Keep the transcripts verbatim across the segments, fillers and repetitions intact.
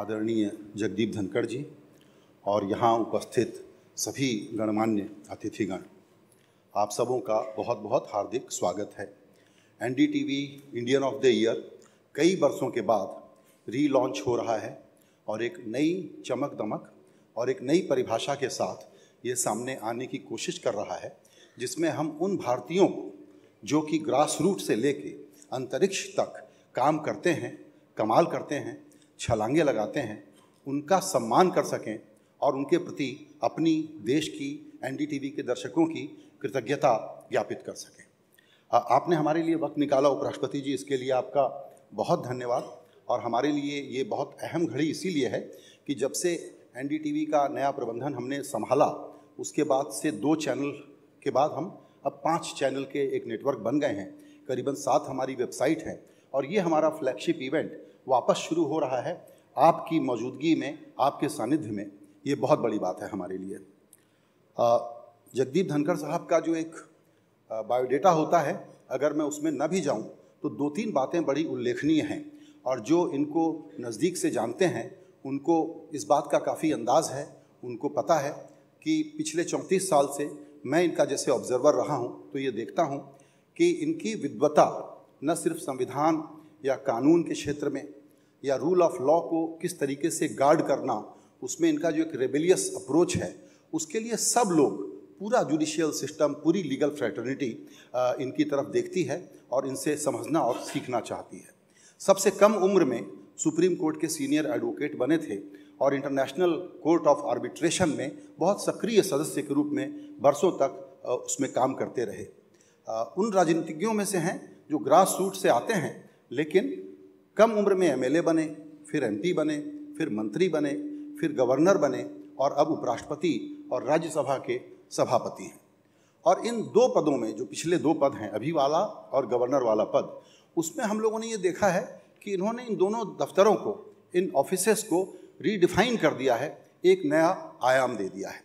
आदरणीय जगदीप धनखड़ जी और यहाँ उपस्थित सभी गणमान्य अतिथिगण, आप सबों का बहुत बहुत हार्दिक स्वागत है। NDTV Indian of the year कई वर्षों के बाद रीलॉन्च हो रहा है और एक नई चमक दमक और एक नई परिभाषा के साथ ये सामने आने की कोशिश कर रहा है, जिसमें हम उन भारतीयों को जो कि ग्रास रूट से लेके अंतरिक्ष तक काम करते हैं, कमाल करते हैं, छलांगे लगाते हैं, उनका सम्मान कर सकें और उनके प्रति अपनी देश की, एनडीटीवी के दर्शकों की कृतज्ञता ज्ञापित कर सकें। आपने हमारे लिए वक्त निकाला उपराष्ट्रपति जी, इसके लिए आपका बहुत धन्यवाद। और हमारे लिए ये बहुत अहम घड़ी इसीलिए है कि जब से एनडीटीवी का नया प्रबंधन हमने संभाला, उसके बाद से दो चैनल के बाद हम अब पाँच चैनल के एक नेटवर्क बन गए हैं, करीबन सात हमारी वेबसाइट हैं और ये हमारा फ्लैगशिप इवेंट वापस शुरू हो रहा है आपकी मौजूदगी में, आपके सानिध्य में। ये बहुत बड़ी बात है हमारे लिए। जगदीप धनखड़ साहब का जो एक बायोडेटा होता है, अगर मैं उसमें न भी जाऊं तो दो तीन बातें बड़ी उल्लेखनीय हैं और जो इनको नज़दीक से जानते हैं उनको इस बात का काफ़ी अंदाज़ है। उनको पता है कि पिछले चौंतीस साल से मैं इनका जैसे ऑब्जर्वर रहा हूँ तो ये देखता हूँ कि इनकी विद्वता न सिर्फ संविधान या कानून के क्षेत्र में या रूल ऑफ लॉ को किस तरीके से गार्ड करना, उसमें इनका जो एक रेबेलियस अप्रोच है, उसके लिए सब लोग, पूरा जुडिशियल सिस्टम, पूरी लीगल फ्रेटर्निटी इनकी तरफ देखती है और इनसे समझना और सीखना चाहती है। सबसे कम उम्र में सुप्रीम कोर्ट के सीनियर एडवोकेट बने थे और इंटरनेशनल कोर्ट ऑफ आर्बिट्रेशन में बहुत सक्रिय सदस्य के रूप में बरसों तक उसमें काम करते रहे। उन राजनीतिज्ञों में से हैं जो ग्रास रूट से आते हैं लेकिन कम उम्र में एमएलए बने, फिर एमपी बने, फिर मंत्री बने, फिर गवर्नर बने और अब उपराष्ट्रपति और राज्यसभा के सभापति हैं। और इन दो पदों में, जो पिछले दो पद हैं, अभी वाला और गवर्नर वाला पद, उसमें हम लोगों ने ये देखा है कि इन्होंने इन दोनों दफ्तरों को, इन ऑफिसेस को रीडिफाइन कर दिया है, एक नया आयाम दे दिया है।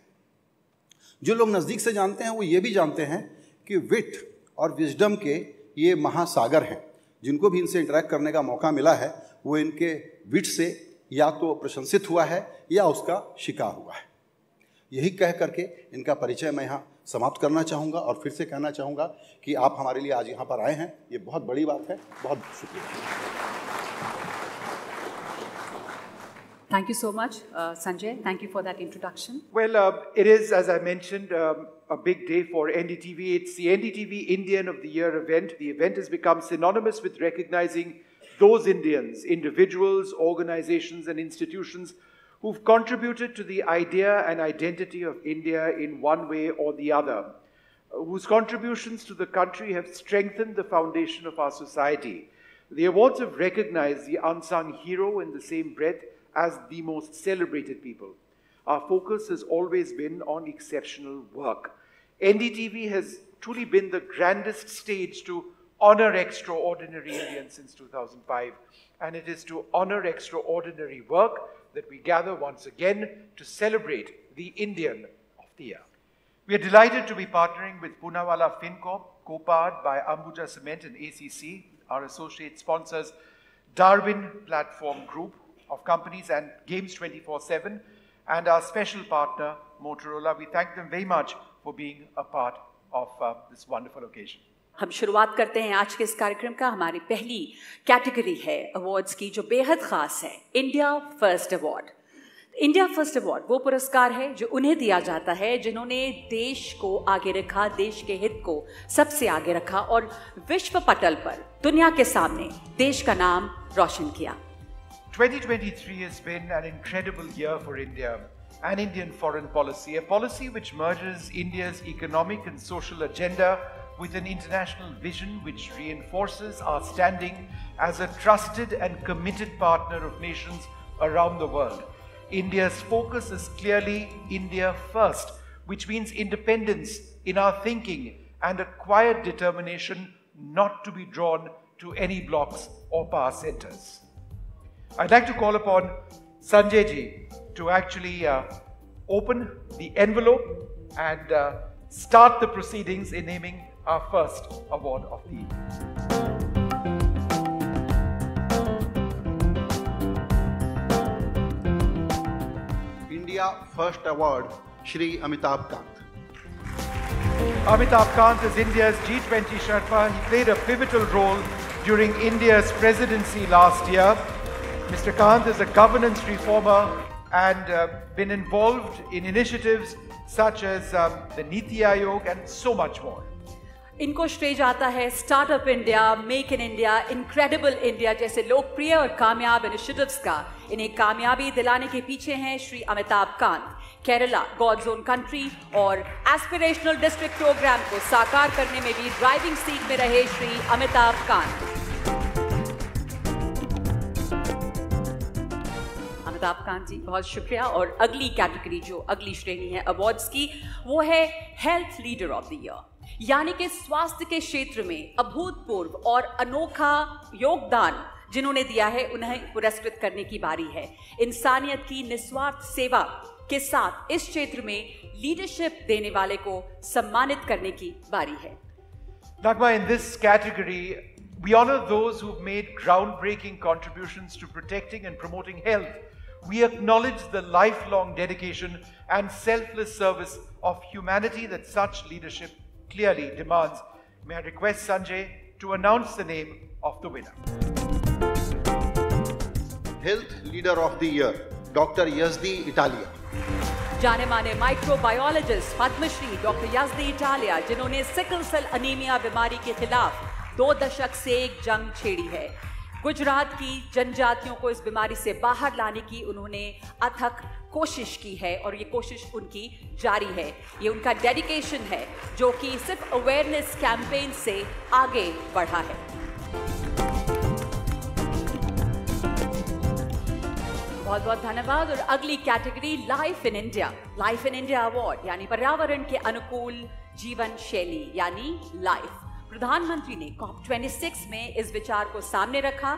जो लोग नज़दीक से जानते हैं वो ये भी जानते हैं कि विट और विजडम के ये महासागर हैं। जिनको भी इनसे इंटरेक्ट करने का मौका मिला है वो इनके विट से या तो प्रशंसित हुआ है या उसका शिकार हुआ है। यही कह करके इनका परिचय मैं यहाँ समाप्त करना चाहूँगा और फिर से कहना चाहूँगा कि आप हमारे लिए आज यहाँ पर आए हैं, ये बहुत बड़ी बात है। बहुत बहुत शुक्रिया। Thank you so much Sanjay, thank you for that introduction. Well, it is as I mentioned a big day for N D T V. It's the N D T V Indian of the Year event. The event has become synonymous with recognizing those Indians, individuals, organizations and institutions who've contributed to the idea and identity of India in one way or the other, whose contributions to the country have strengthened the foundation of our society. The awards have recognized the unsung hero in the same breath as the most celebrated people. Our focus has always been on exceptional work. N D T V has truly been the grandest stage to honor extraordinary Indians since two thousand five. And it is to honor extraordinary work that we gather once again to celebrate the Indian of the year. We are delighted to be partnering with Poonawalla FinCorp, co-powered by Ambuja Cement and A C C, our associate sponsors, Darwin Platform Group of Companies and Games twenty-four seven, and our special partner, Motorola. We thank them very much for being a part of uh, this wonderful occasion. हम शुरुआत करते हैं आज के इस कार्यक्रम का। हमारी पहली कैटेगरी है अवार्ड्स की, जो बेहद खास है, India first award. India first award वो पुरस्कार है जो उन्हें दिया जाता है जिन्होंने देश को आगे रखा, देश के हित को सबसे आगे रखा और विश्व पटल पर दुनिया के सामने देश का नाम रोशन किया। twenty twenty-three has been an incredible year for India and Indian foreign policy, a policy which merges India's economic and social agenda with an international vision which reinforces our standing as a trusted and committed partner of nations around the world. India's focus is clearly India first, which means independence in our thinking and a quiet determination not to be drawn to any blocks or power centers. I'd like to call upon Sanjay ji to actually uh, open the envelope and uh, start the proceedings in naming our first award of the year. India First Award, Shri Amitabh Kant. Amitabh Kant is India's G twenty Sherpa. He played a pivotal role during India's presidency last year. Mister Kant is a governance reformer and uh, been involved in initiatives such as um, the Niti Aayog and so much more. इनको श्रेय जाता है startup India, make in India, incredible India जैसे लोकप्रिय और कामयाब initiatives का। इन्हें कामयाबी दिलाने के पीछे हैं Shri Amitabh Kant, Kerala God's own country और एस्पिरेशनल डिस्ट्रिक्ट प्रोग्राम को साकार करने में भी ड्राइविंग सीट में रहे श्री अमिताभ कांत। अमिताभ कांत जी बहुत शुक्रिया। और अगली कैटेगरी जो अगली श्रेणी है अवार्ड्स की वो है health leader of the year, यानी कि स्वास्थ्य के क्षेत्र में अभूतपूर्व और अनोखा योगदान जिन्होंने दिया है उन्हें पुरस्कृत करने की बारी है। इंसानियत की निस्वार्थ सेवा के साथ इस क्षेत्र में लीडरशिप देने वाले को सम्मानित करने की बारी है। Nagma, in this category, we honor those who've made groundbreaking contributions to protecting and promoting health. We acknowledge the lifelong dedication and selfless service of humanity that such leadership clearly demands. May I request Sanjay to announce the name of the winner. Health Leader of the Year, Doctor Yazdi Italia. जाने-माने microbiologist Padma Shri Doctor Yazdi Italia, जिन्होंने sickle cell anemia बीमारी के खिलाफ दो दशक से एक जंग छेड़ी है। गुजरात की जनजातियों को इस बीमारी से बाहर लाने की उन्होंने अथक कोशिश की है और ये कोशिश उनकी जारी है। ये उनका डेडिकेशन है जो कि सिर्फ अवेयरनेस कैंपेन से आगे बढ़ा है। बहुत बहुत धन्यवाद। और अगली category life in India, life in India award यानी पर्यावरण के अनुकूल जीवन शैली यानी लाइफ। प्रधानमंत्री ने कॉप छब्बीस में इस विचार को सामने रखा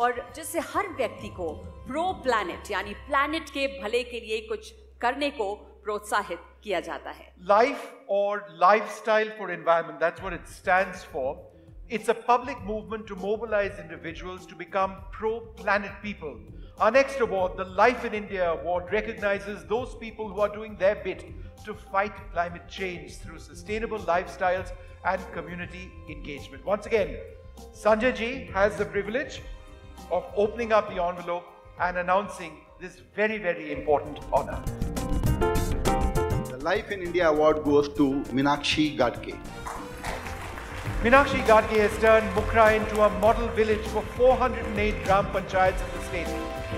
और जिससे हर व्यक्ति को प्रो प्लैनेट यानी प्लैनेट के भले के लिए कुछ करने को प्रोत्साहित किया जाता है। लाइफ और lifestyle for environment, that's what it stands for. It's a public movement to mobilise individuals to become pro planet people. Our next award, the life in India award, recognises those people who are doing their bit to fight climate change through sustainable lifestyles and community engagement. Once again, Sanjay ji has the privilege of opening up the envelope and announcing this very, very important honor. The Life in India Award goes to Meenakshi Ghatke. Meenakshi Ghatke has turned Mukhra into a model village for four hundred eight gram panchayats in the state.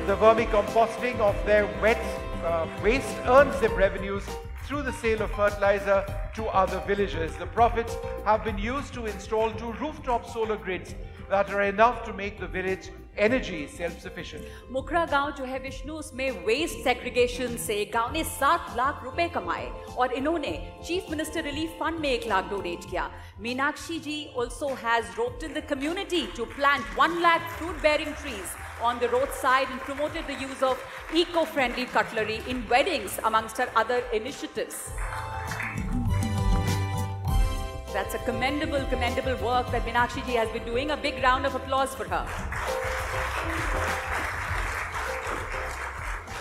The vermicomposting of their wet uh, waste earns them revenues through the sale of fertilizer to other villages. The profits have been used to install two rooftop solar grids that are enough to make the village energy self-sufficient. Mukhra गांव जो है विष्णु उसमें waste segregation से गांव ने सात लाख रुपए कमाए और इन्होंने Chief Minister Relief Fund में एक लाख डोनेट किया। Meenakshi ji also has roped in the community to plant one lakh fruit-bearing trees on the roadside and promoted the use of eco-friendly cutlery in weddings amongst her other initiatives. That's a commendable, commendable work that Meenakshi ji has been doing. A big round of applause for her.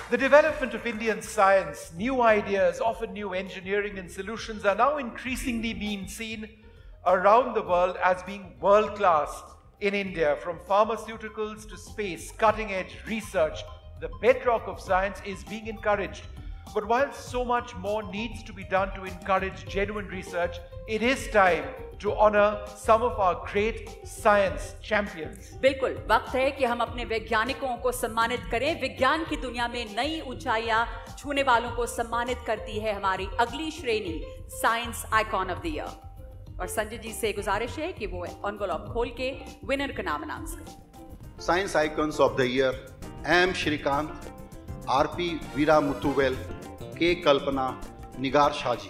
The development of Indian science, new ideas, often new engineering and solutions are now increasingly being seen around the world as being world-class in India. From pharmaceuticals to space, cutting-edge research, the bedrock of science is being encouraged. But while so much more needs to be done to encourage genuine research, it is time to honor some of our great science champions. बिल्कुल वक्त है कि हम अपने वैज्ञानिकों को सम्मानित करें। विज्ञान की दुनिया में नई ऊंचाइयां छूने वालों को सम्मानित करती है हमारी अगली श्रेणी science icon of the year. और संजय जी से गुजारिश है कि वो एनवलप खोल के विनर का नाम अनाउंस करें। Science icons of the year, M Srikanth, R P Veera Muthuvel, K Kalpana, Nigar Shaji.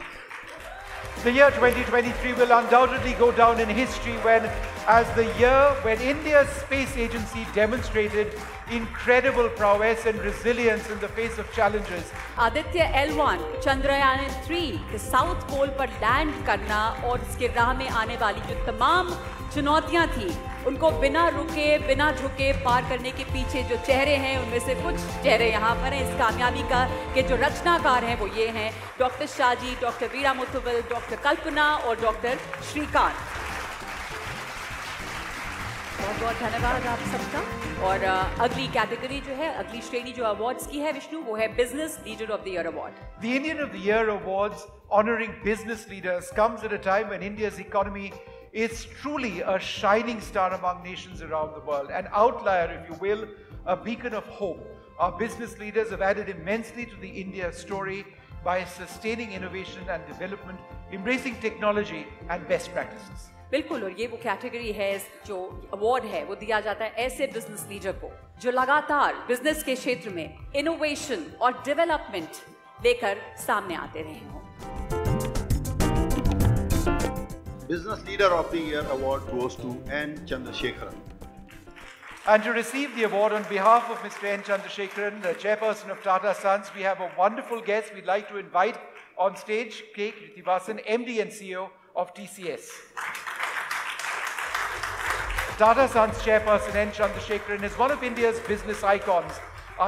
The year twenty twenty-three will undoubtedly go down in history when, as the year when India's space agency demonstrated incredible prowess and resilience in the face of challenges. Aditya L one, Chandrayaan three के South Pole पर land करना और इसके राह में आने वाली जो तमाम चुनौतियां थी उनको बिना रुके बिना झुके पार करने के पीछे जो चेहरे हैं उनमें से कुछ चेहरे यहाँ पर हैं। इस कामयाबी का के जो रचनाकार हैं वो ये हैं doctor Shahji, doctor Veera Muthuvel, doctor Kalpana और डॉक्टर श्रीकांत। बहुत बहुत धन्यवाद आप सबका। और अगली कैटेगरी जो है, अगली श्रेणी जो अवार्ड्स की है विष्णु, वो है business leader of the year award. The Indian of the year awards honouring business leaders comes at a time when India's economy It's truly a shining star among nations around the world, an outlier, if you will, a beacon of hope. Our business leaders have added immensely to the India story by sustaining innovation and development, embracing technology and best practices. बिल्कुल, और ये वो category है, जो award है वो दिया जाता है ऐसे बिजनेस लीडर को जो लगातार बिजनेस के क्षेत्र में इनोवेशन और डेवलपमेंट लेकर सामने आते रहे हों। Business Leader of the Year award goes to N. Chandrasekharan. And to receive the award on behalf of Mister N. Chandrasekharan, the chairperson of Tata Sons, we have a wonderful guest we'd like to invite on stage, K. Krithivasan, M D and C E O of T C S. Tata Sons chairperson N. Chandrasekharan is one of India's business icons.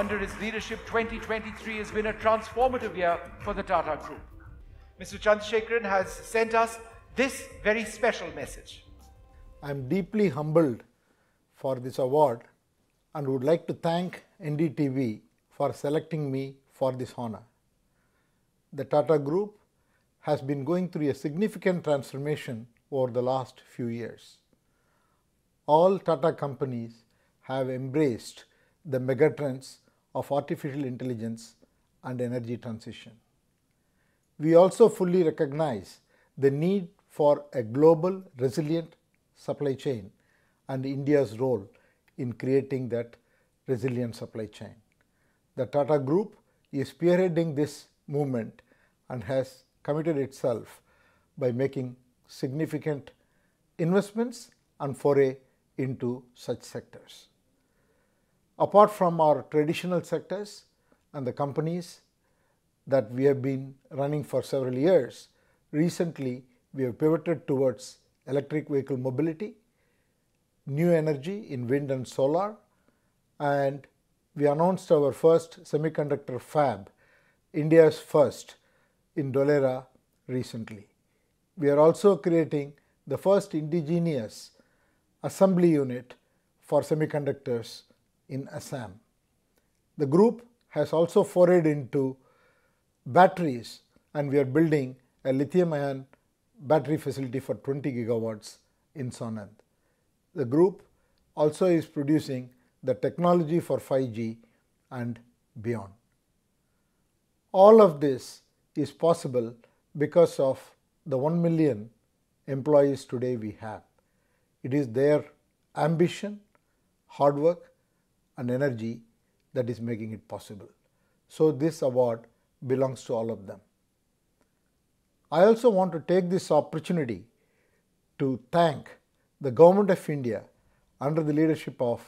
Under his leadership, twenty twenty-three has been a transformative year for the Tata Group. Mister Chandrasekharan has sent us this very special message. I am deeply humbled for this award and would like to thank N D T V for selecting me for this honor. The Tata Group has been going through a significant transformation over the last few years. All Tata companies have embraced the megatrends of artificial intelligence and energy transition. We also fully recognize the need for a global, resilient supply chain and India's role in creating that resilient supply chain. The Tata Group is spearheading this movement and has committed itself by making significant investments and foray into such sectors. Apart from our traditional sectors and the companies that we have been running for several years, recently, we have pivoted towards electric vehicle mobility, new energy in wind and solar, and we announced our first semiconductor fab, India's first, in Dholera recently. We are also creating the first indigenous assembly unit for semiconductors in Assam. The group has also forayed into batteries, and we are building a lithium-ion battery facility for twenty gigawatts in Sanand. The group also is producing the technology for five G and beyond. All of this is possible because of the one million employees today we have. It is their ambition, hard work and energy that is making it possible. So this award belongs to all of them. I also want to take this opportunity to thank the Government of India under the leadership of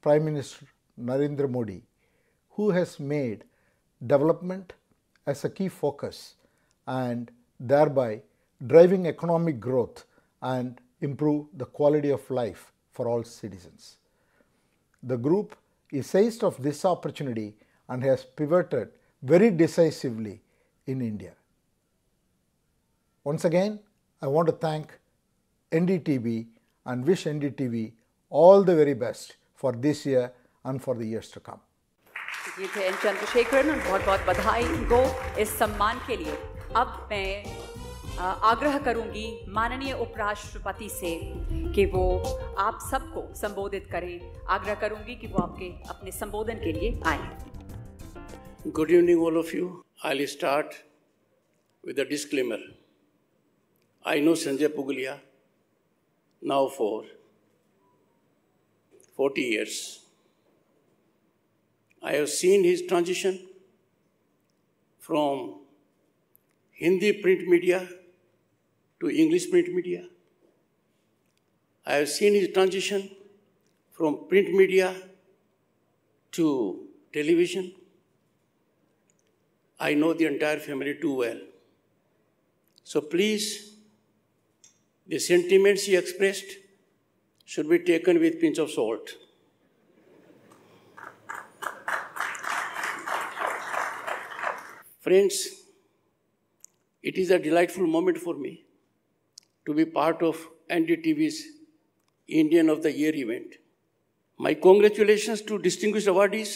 Prime Minister Narendra Modi, who has made development as a key focus and thereby driving economic growth and improve the quality of life for all citizens. The group is seized of this opportunity and has pivoted very decisively in India. Once again, I want to thank N D T V and wish N D T V all the very best for this year and for the years to come. ये थे N Chandrasekaran, और बहुत-बहुत बधाई इनको इस सम्मान के लिए। अब मैं आग्रह करूंगी माननीय उपराष्ट्रपति से कि वो आप सबको संबोधित करें। आग्रह करूंगी कि वो आपके अपने संबोधन के लिए आएं। Good evening, all of you. I'll start with a disclaimer. I know Sanjay Pugalia now for forty years. I have seen his transition from Hindi print media to English print media. I have seen his transition from print media to television. I know the entire family too well. So please, the sentiments he expressed should be taken with a pinch of salt. Friends, it is a delightful moment for me to be part of N D T V's Indian of the Year event. My congratulations to distinguished awardees.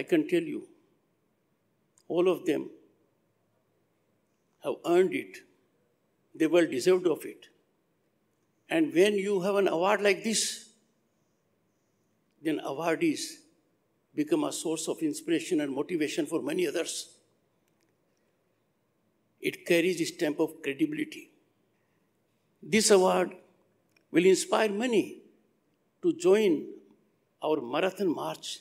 I can tell you, all of them have earned it. They well deserved of it. And when you have an award like this, then awardees become a source of inspiration and motivation for many others. It carries a stamp of credibility. This award will inspire many to join our marathon march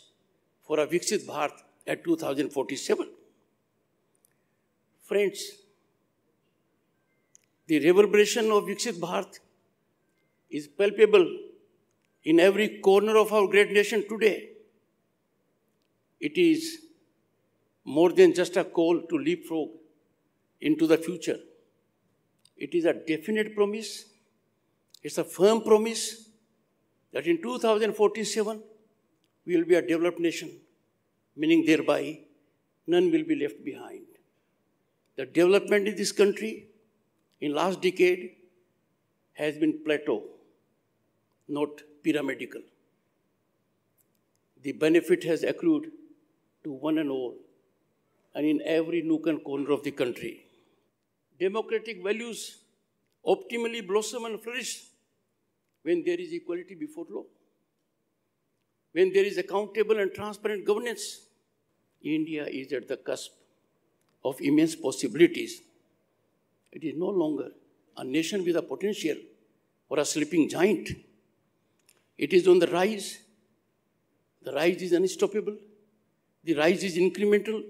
for a Viksit Bharat at two thousand forty-seven. Friends, the reverberation of Viksit Bharat is palpable in every corner of our great nation today. It is more than just a call to leapfrog into the future. It is a definite promise. It's a firm promise that in two thousand forty-seven, we will be a developed nation, meaning thereby none will be left behind. The development in this country in last decade has been plateau, not pyramidical. The benefit has accrued to one and all, and in every nook and corner of the country. Democratic values optimally blossom and flourish when there is equality before law, when there is accountable and transparent governance. India is at the cusp of immense possibilities. It is no longer a nation with a potential or a sleeping giant. It is on the rise. The rise is unstoppable. The rise is incremental.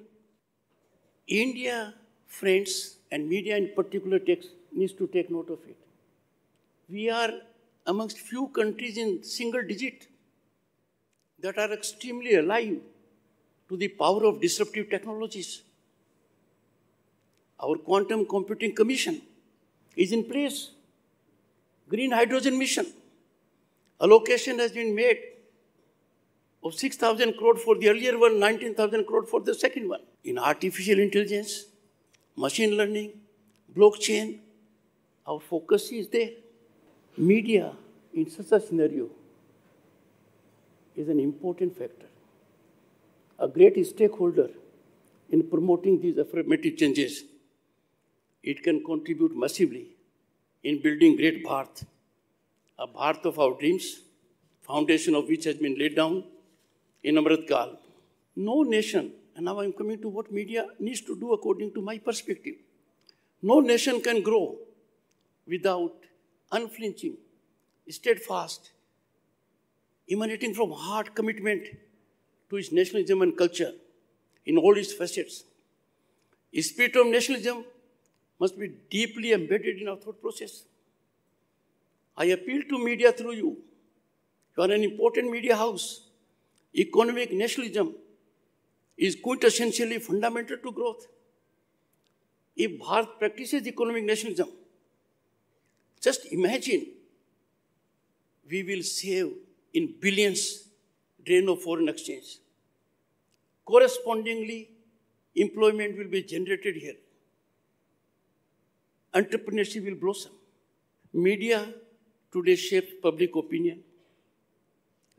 India, friends, and media in particular takes, needs to take note of it. We are amongst few countries in single digit that are extremely alive to the power of disruptive technologies. Our Quantum Computing Commission is in place. Green Hydrogen Mission. Allocation has been made of six thousand crore for the earlier one, nineteen thousand crore for the second one. In artificial intelligence, machine learning, blockchain, our focus is there. Media in such a scenario is an important factor, a great stakeholder in promoting these affirmative changes. It can contribute massively in building great Bharat, a Bharat of our dreams, foundation of which has been laid down in Amrit Kaal. No nation, and now I'm coming to what media needs to do according to my perspective, no nation can grow without unflinching, steadfast, emanating from heart commitment to its nationalism and culture in all its facets. The spirit of nationalism must be deeply embedded in our thought process. I appeal to media through you. You are an important media house. Economic nationalism is quintessentially fundamental to growth. If Bharat practices economic nationalism, just imagine we will save in billions drain of foreign exchange. Correspondingly, employment will be generated here. Entrepreneurship will blossom. Media today shapes public opinion,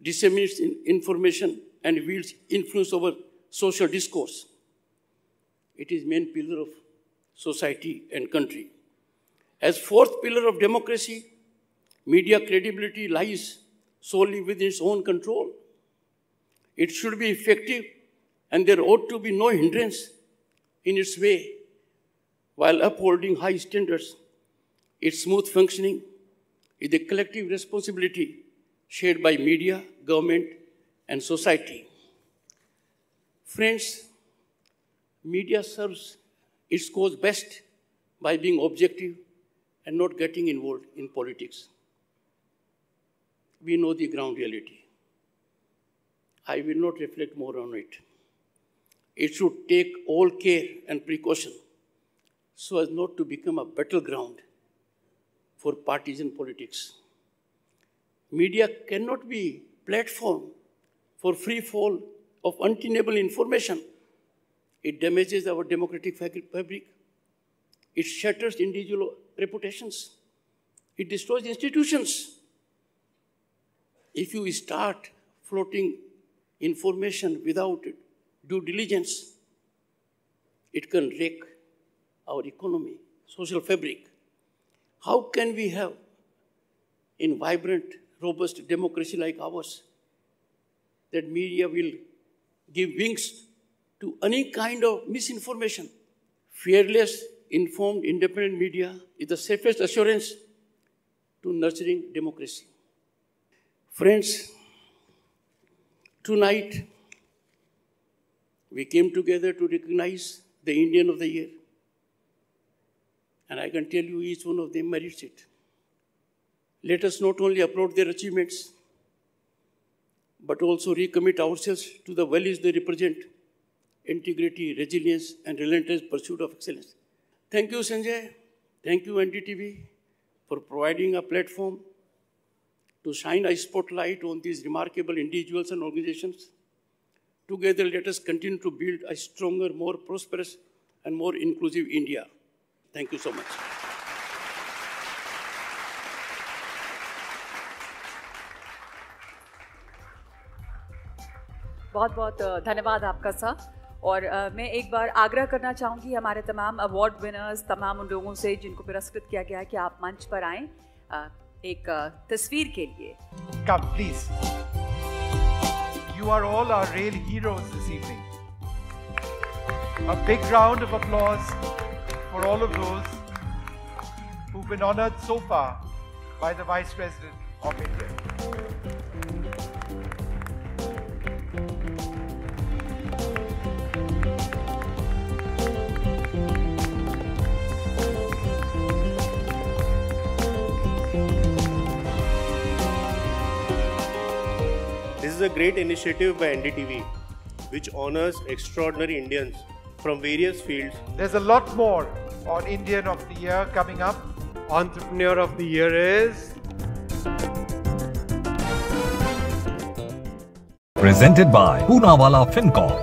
disseminates information, and wields influence over social discourse. It is the main pillar of society and country. As fourth pillar of democracy, media credibility lies solely within its own control. It should be effective, and there ought to be no hindrance in its way while upholding high standards. Its smooth functioning is a collective responsibility shared by media, government, and society. Friends, media serves its cause best by being objective and not getting involved in politics. We know the ground reality. I will not reflect more on it. It should take all care and precaution so as not to become a battleground for partisan politics. Media cannot be a platform for free fall of untenable information. It damages our democratic fabric. It shatters individual reputations. It destroys institutions. If you start floating information without due diligence, it can wreck our economy, social fabric. How can we have in vibrant, robust democracy like ours that media will give wings to any kind of misinformation? Fearless, informed, independent media is the safest assurance to nurturing democracy. Friends, tonight we came together to recognize the Indian of the Year. And I can tell you each one of them merits it. Let us not only applaud their achievements, but also recommit ourselves to the values they represent: integrity, resilience, and relentless pursuit of excellence. Thank you, Sanjay. Thank you, N D T V, for providing a platform to shine a spotlight on these remarkable individuals and organizations. Together, let us continue to build a stronger, more prosperous, and more inclusive India. Thank you so much. बहुत बहुत धन्यवाद आपका sir. और मैं एक बार आग्रह करना चाहूँगी हमारे तमाम अवार्ड विनर्स, तमाम उन लोगों से जिनको पुरस्कृत किया गया है कि आप मंच पर आएं एक तस्वीर के लिए। Come please. You are all our real heroes this evening. A big round of applause for all of those who've been honored so far by the Vice President of India. This is a great initiative by N D T V, which honors extraordinary Indians from various fields. There's a lot more on Indian of the Year coming up. Entrepreneur of the Year is... Presented by Poonawalla FinCorp.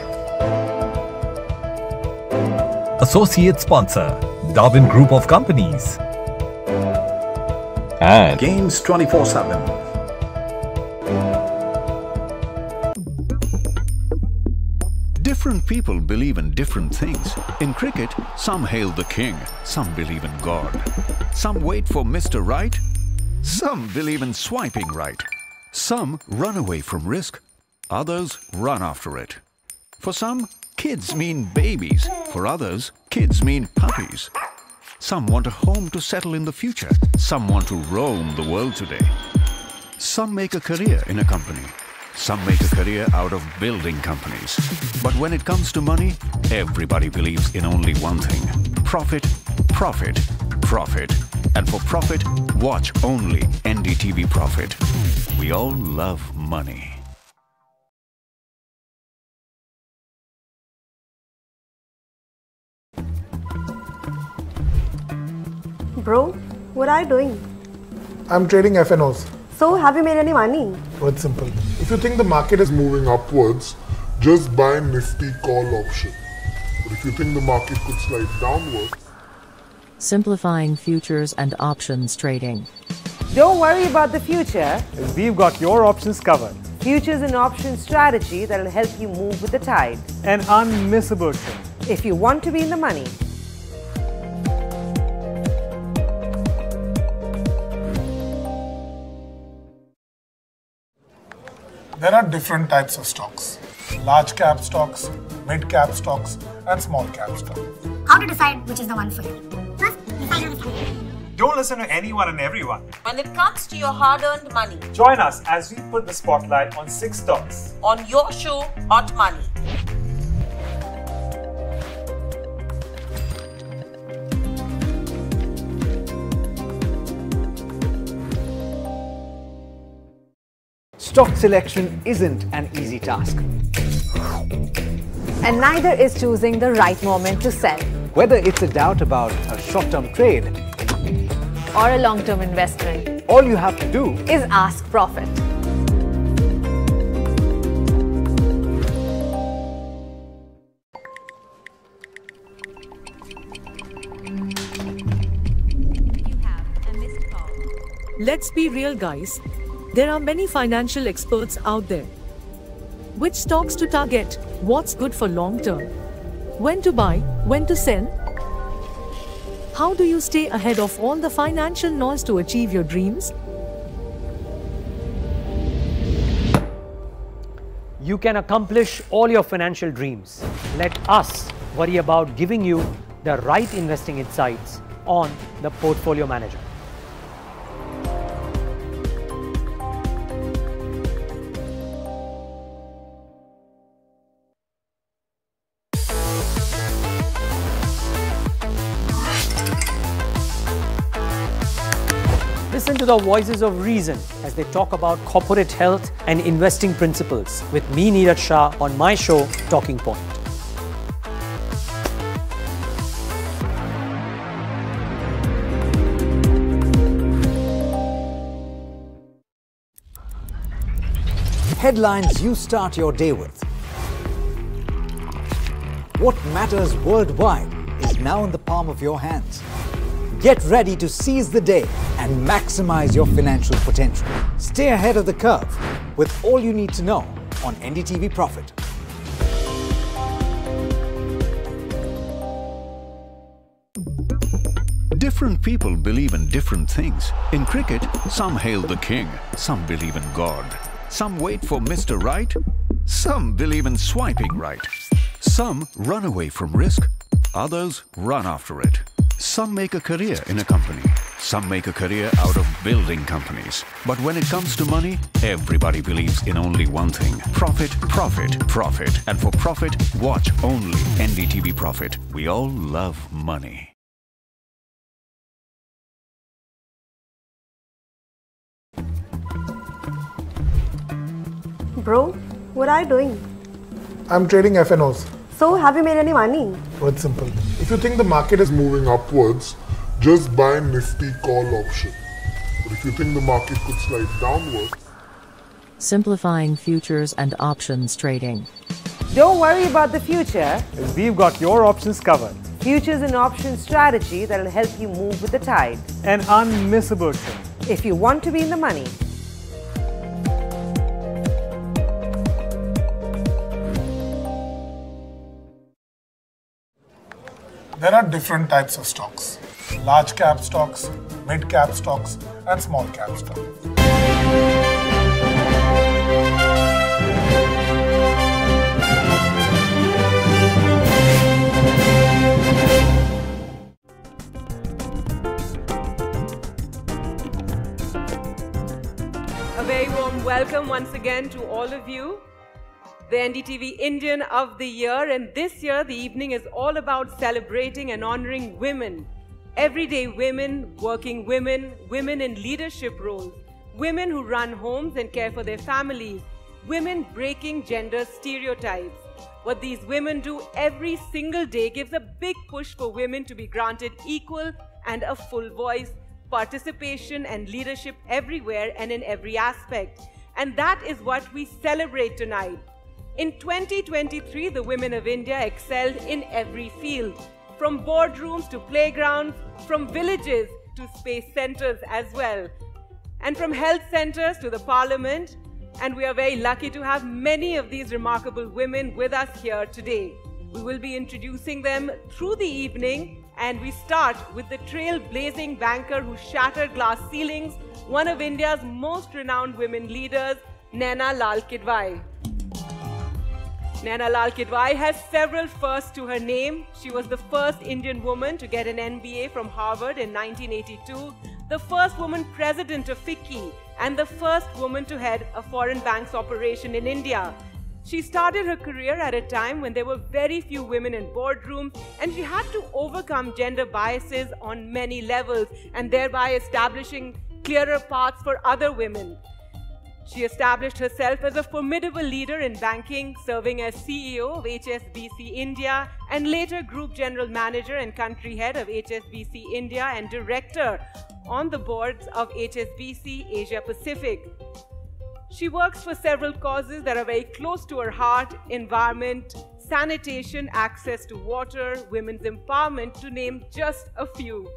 Associate Sponsor, Darwin Group of Companies. And Games twenty-four seven. Different people believe in different things. In cricket, some hail the king, some believe in God. Some wait for Mister Right, some believe in swiping right. Some run away from risk, others run after it. For some, kids mean babies. For others, kids mean puppies. Some want a home to settle in the future. Some want to roam the world today. Some make a career in a company. Some make a career out of building companies. But when it comes to money, everybody believes in only one thing. Profit, profit, profit. And for profit, watch only N D T V Profit. We all love money. Bro, what are you doing? I'm trading F and Os. So, have you made any money? Oh, it's simple. If you think the market is moving upwards, just buy Nifty call option. But if you think the market could slide downwards... Simplifying futures and options trading. Don't worry about the future. We've got your options covered. Futures and options strategy that will help you move with the tide. An unmissable trade. If you want to be in the money. There are different types of stocks: large cap stocks, mid cap stocks, and small cap stocks. How to decide which is the one for you? First, decide on the company. Don't listen to anyone and everyone. When it comes to your hard-earned money, join us as we put the spotlight on six stocks on your show, Hot Money. Stock selection isn't an easy task. And neither is choosing the right moment to sell. Whether it's a doubt about a short-term trade or a long-term investment All you have to do is ask Profit. Let's be real, guys. There are many financial experts out there. Which stocks to target, what's good for long term, when to buy, when to sell. How do you stay ahead of all the financial noise to achieve your dreams? You can accomplish all your financial dreams. Let us worry about giving you the right investing insights on the Portfolio Manager. Listen to the voices of reason as they talk about corporate health and investing principles with me, Neeraj Shah, on my show, Talking Point. Headlines you start your day with. What matters worldwide is now in the palm of your hands. Get ready to seize the day and maximize your financial potential. Stay ahead of the curve with all you need to know on N D T V Profit. Different people believe in different things. In cricket, some hail the king, some believe in God, some wait for Mister Right, some believe in swiping right, some run away from risk, others run after it. Some make a career in a company. Some make a career out of building companies. But when it comes to money, everybody believes in only one thing. Profit, profit, profit. And for profit, watch only N D T V Profit. We all love money. Bro, what are you doing? I'm trading F and Os. So, have you made any money? Oh, it's simple. If you think the market is moving upwards, just buy Nifty call option. But if you think the market could slide downwards... Simplifying futures and options trading. Don't worry about the future. We've got your options covered. Futures and options strategy that will help you move with the tide. An unmissable trade. If you want to be in the money. There are different types of stocks. Large cap stocks, mid cap stocks, and small cap stocks. A very warm welcome once again to all of you. The N D T V Indian of the Year, and this year the evening is all about celebrating and honoring women. Everyday women, working women, women in leadership roles, women who run homes and care for their families, women breaking gender stereotypes. What these women do every single day gives a big push for women to be granted equal and a full voice, participation and leadership everywhere and in every aspect. And that is what we celebrate tonight. In twenty twenty-three, the women of India excelled in every field, from boardrooms to playgrounds, from villages to space centers as well, and from health centers to the parliament. And we are very lucky to have many of these remarkable women with us here today. We will be introducing them through the evening, and we start with the trailblazing banker who shattered glass ceilings, one of India's most renowned women leaders, Naina Lal Kidwai. Naina Lal Kidwai has several firsts to her name. She was the first Indian woman to get an M B A from Harvard in nineteen eighty-two, the first woman president of FICCI, and the first woman to head a foreign bank's operation in India. She started her career at a time when there were very few women in boardrooms, and she had to overcome gender biases on many levels and thereby establishing clearer paths for other women. She established herself as a formidable leader in banking, serving as C E O of H S B C India and later Group General Manager and Country Head of H S B C India and Director on the boards of H S B C Asia Pacific. She works for several causes that are very close to her heart: environment, sanitation, access to water, women's empowerment, to name just a few.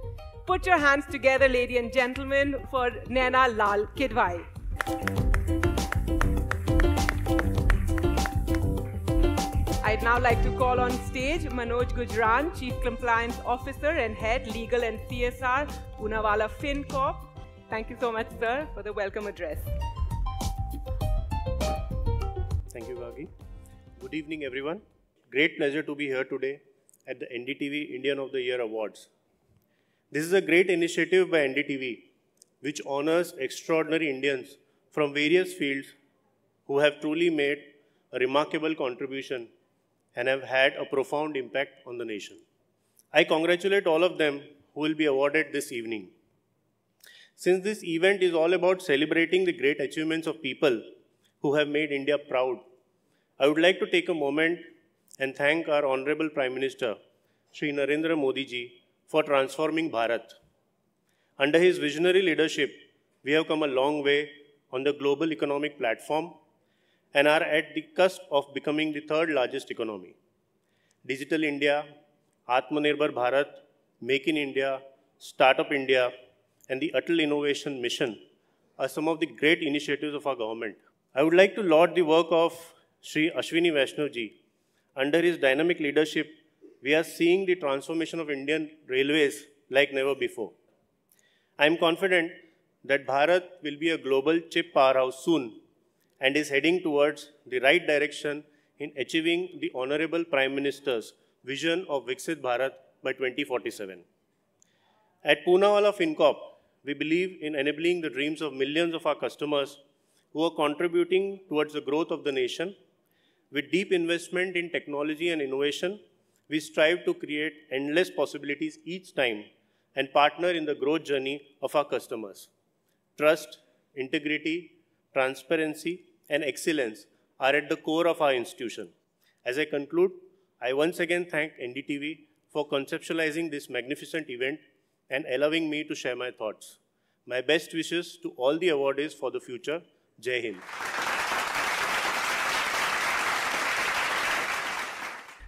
Put your hands together, ladies and gentlemen, for Naina Lal Kidwai. I'd now like to call on stage Manoj Gujran, Chief Compliance Officer and Head Legal and C S R, Poonawalla FinCorp. Thank you so much, sir, for the welcome address. Thank you, Gagi. Good evening, everyone. Great pleasure to be here today at the N D T V Indian of the Year Awards. This is a great initiative by N D T V, which honors extraordinary Indians from various fields who have truly made a remarkable contribution and have had a profound impact on the nation. I congratulate all of them who will be awarded this evening. Since this event is all about celebrating the great achievements of people who have made India proud, I would like to take a moment and thank our Honorable Prime Minister, Shri Narendra Modi ji, for transforming Bharat. Under his visionary leadership, we have come a long way on the global economic platform and are at the cusp of becoming the third largest economy. Digital India, Atmanirbhar Bharat, Make in India, Startup India, and the Atal Innovation Mission are some of the great initiatives of our government. I would like to laud the work of Shri Ashwini Vaishnav ji. Under his dynamic leadership, we are seeing the transformation of Indian railways like never before. I am confident that Bharat will be a global chip powerhouse soon and is heading towards the right direction in achieving the Honorable Prime Minister's vision of Viksit Bharat by twenty forty-seven. At Poonawalla FinCorp, we believe in enabling the dreams of millions of our customers who are contributing towards the growth of the nation. With deep investment in technology and innovation, we strive to create endless possibilities each time and partner in the growth journey of our customers. Trust, integrity, transparency, and excellence are at the core of our institution. As I conclude, I once again thank N D T V for conceptualizing this magnificent event and allowing me to share my thoughts. My best wishes to all the awardees for the future. Jai Hind.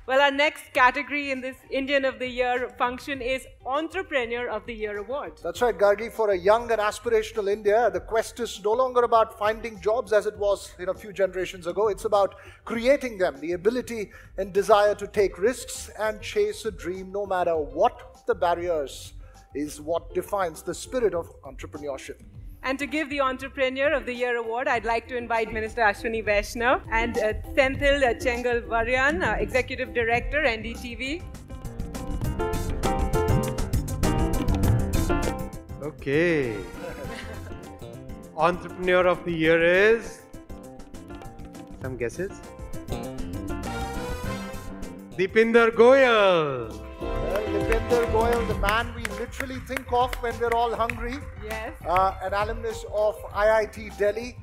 Well, our next category in this Indian of the Year function is Entrepreneur of the Year Award. That's right, Gargi. For a young and aspirational India, the quest is no longer about finding jobs as it was you know, a few generations ago. It's about creating them, the ability and desire to take risks and chase a dream, no matter what the barriers, is what defines the spirit of entrepreneurship. And to give the Entrepreneur of the Year Award, I'd like to invite Minister Ashwini Vaishnav and uh, Senthil uh, Chengal Varyan, uh, Executive Director, N D T V. Okay. Entrepreneur of the Year is... Some guesses? Deepinder Goyal. Deepinder Goyal, the man we literally think of when we're all hungry. Yes. Uh, an alumnus of I I T Delhi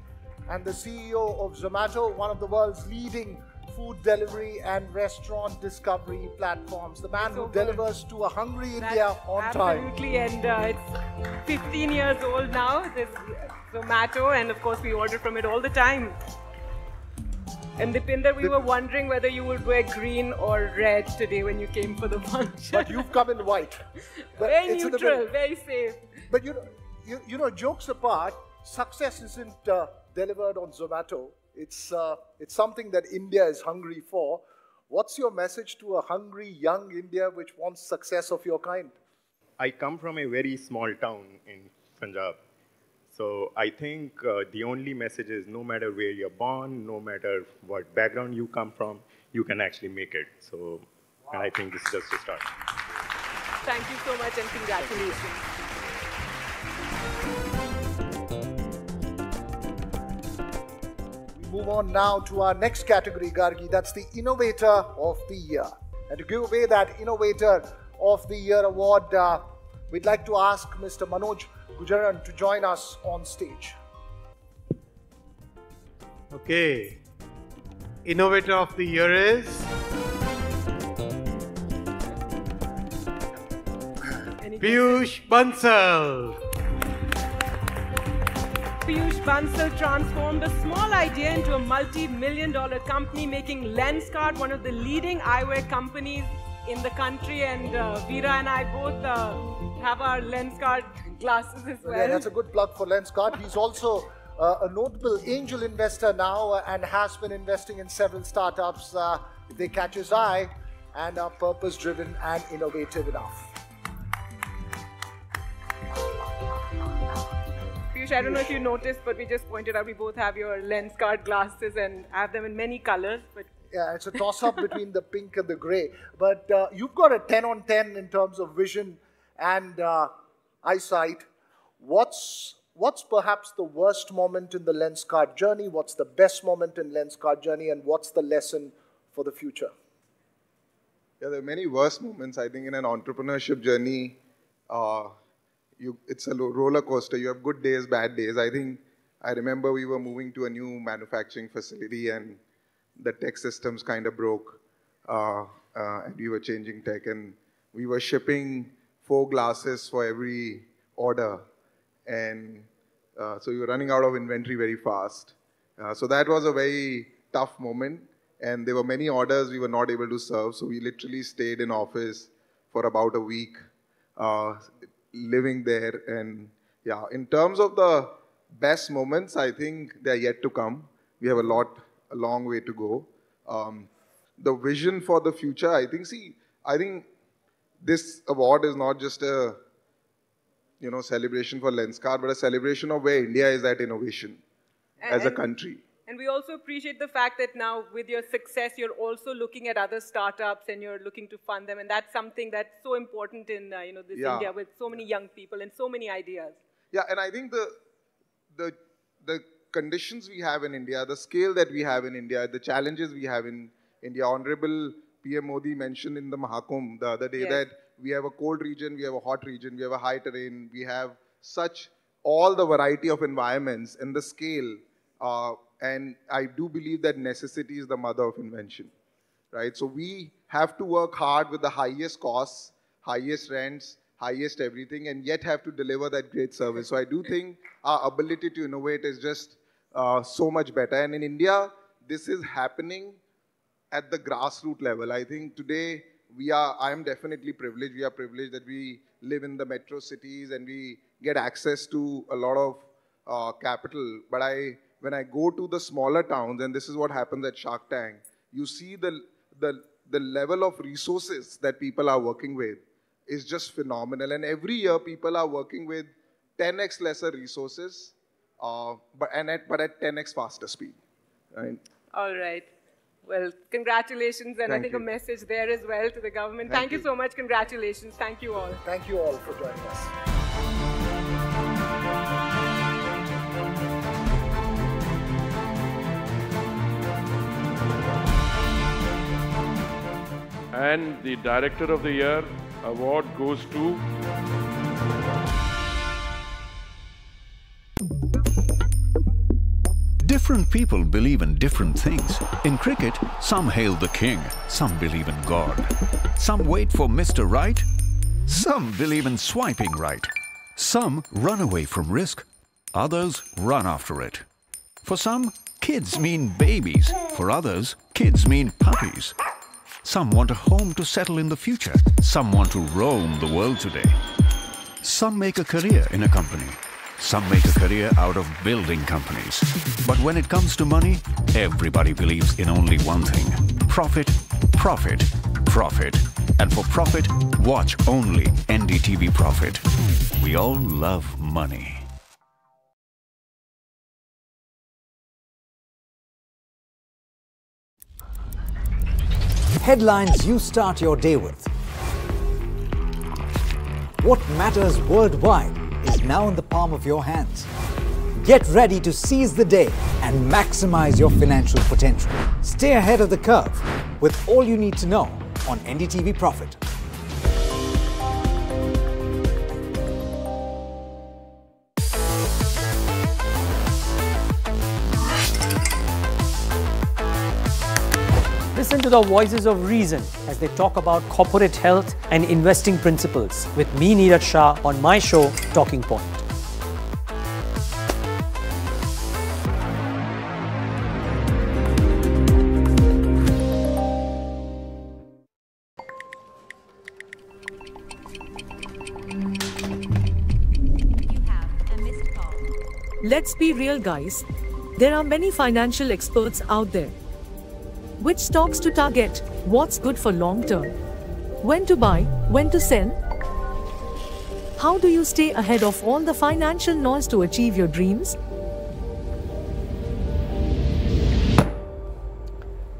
and the C E O of Zomato, one of the world's leading food delivery and restaurant discovery platforms. The man so who good. delivers to a hungry That's India on absolutely. time. Absolutely, and uh, it's fifteen years old now, this Zomato, and of course we order from it all the time. And Deepinder, we Dip were wondering whether you would wear green or red today when you came for the function. But you've come in white. But very neutral, very safe. But you know, you, you know, jokes apart, success isn't uh, delivered on Zomato. It's, uh, it's something that India is hungry for. What's your message to a hungry young India which wants success of your kind? I come from a very small town in Punjab. So I think uh, the only message is, no matter where you're born, no matter what background you come from, you can actually make it. So, wow. And I think this is just a start. Thank you so much and congratulations. We move on now to our next category, Gargi. That's the Innovator of the Year. And to give away that Innovator of the Year award, uh, we'd like to ask Mister Manoj Gujran to join us on stage. Okay. Innovator of the Year is? Piyush Bansal. Piyush Bansal transformed a small idea into a multi-million dollar company, making Lenskart one of the leading eyewear companies in the country. And uh, Veera and I both uh, have our Lenskart glasses as well. Yeah, that's a good plug for Lenskart. He's also uh, a notable angel investor now uh, and has been investing in several startups. Uh, they catch his eye and are purpose-driven and innovative enough. Piyush, I don't know if you noticed, but we just pointed out we both have your Lenskart glasses and have them in many colors. But yeah, it's a toss-up between the pink and the grey. But uh, you've got a ten on ten in terms of vision and uh, eyesight. What's, what's perhaps the worst moment in the Lenskart journey? What's the best moment in Lenskart journey? And what's the lesson for the future? Yeah, there are many worst moments, I think, in an entrepreneurship journey. Uh, You, it's a roller coaster. You have good days, bad days. I think I remember we were moving to a new manufacturing facility and the tech systems kind of broke uh, uh, and we were changing tech and we were shipping four glasses for every order and uh, so we were running out of inventory very fast. Uh, so that was a very tough moment and there were many orders we were not able to serve, so we literally stayed in office for about a week. Uh, living there. And yeah, in terms of the best moments, I think they're yet to come. We have a lot, a long way to go. Um, the vision for the future, I think, see, I think this award is not just a, you know, celebration for Lenskart, but a celebration of where India is at innovation and, as a country. And we also appreciate the fact that now with your success, you're also looking at other startups and you're looking to fund them. And that's something that's so important in uh, you know, this yeah. India with so many young people and so many ideas. Yeah, and I think the, the, the conditions we have in India, the scale that we have in India, the challenges we have in India. Honorable P M Modi mentioned in the Mahakumbh the other day yes. that we have a cold region, we have a hot region, we have a high terrain, we have such all the variety of environments and the scale. Uh, And I do believe that necessity is the mother of invention, right? So we have to work hard with the highest costs, highest rents, highest everything, and yet have to deliver that great service. So I do think our ability to innovate is just uh, so much better. And in India, this is happening at the grassroots level. I think today we are, I am definitely privileged. We are privileged that we live in the metro cities and we get access to a lot of uh, capital. But I... When I go to the smaller towns, and this is what happens at Shark Tank, you see the, the, the level of resources that people are working with is just phenomenal. And every year, people are working with ten X lesser resources, uh, but, and at, but at ten X faster speed. Right? All right. Well, congratulations. And Thank I think you. a message there as well to the government. Thank, Thank you. you so much. Congratulations. Thank you all. Thank you all for joining us. And the Director of the Year award goes to... Different people believe in different things. In cricket, some hail the king, some believe in God. Some wait for Mister Right, some believe in swiping right. Some run away from risk, others run after it. For some, kids mean babies. For others, kids mean puppies. Some want a home to settle in the future. Some want to roam the world today. Some make a career in a company. Some make a career out of building companies. But when it comes to money, everybody believes in only one thing. Profit, profit, profit. And for profit, watch only N D T V Profit. We all love money. Headlines you start your day with. What matters worldwide is now in the palm of your hands. Get ready to seize the day and maximize your financial potential. Stay ahead of the curve with all you need to know on N D T V Profit. Listen to the voices of reason as they talk about corporate health and investing principles with me, Neeraj Shah, on my show, Talking Point. Let's be real, guys. There are many financial experts out there. Which stocks to target, what's good for long term, when to buy, when to sell. How do you stay ahead of all the financial noise to achieve your dreams?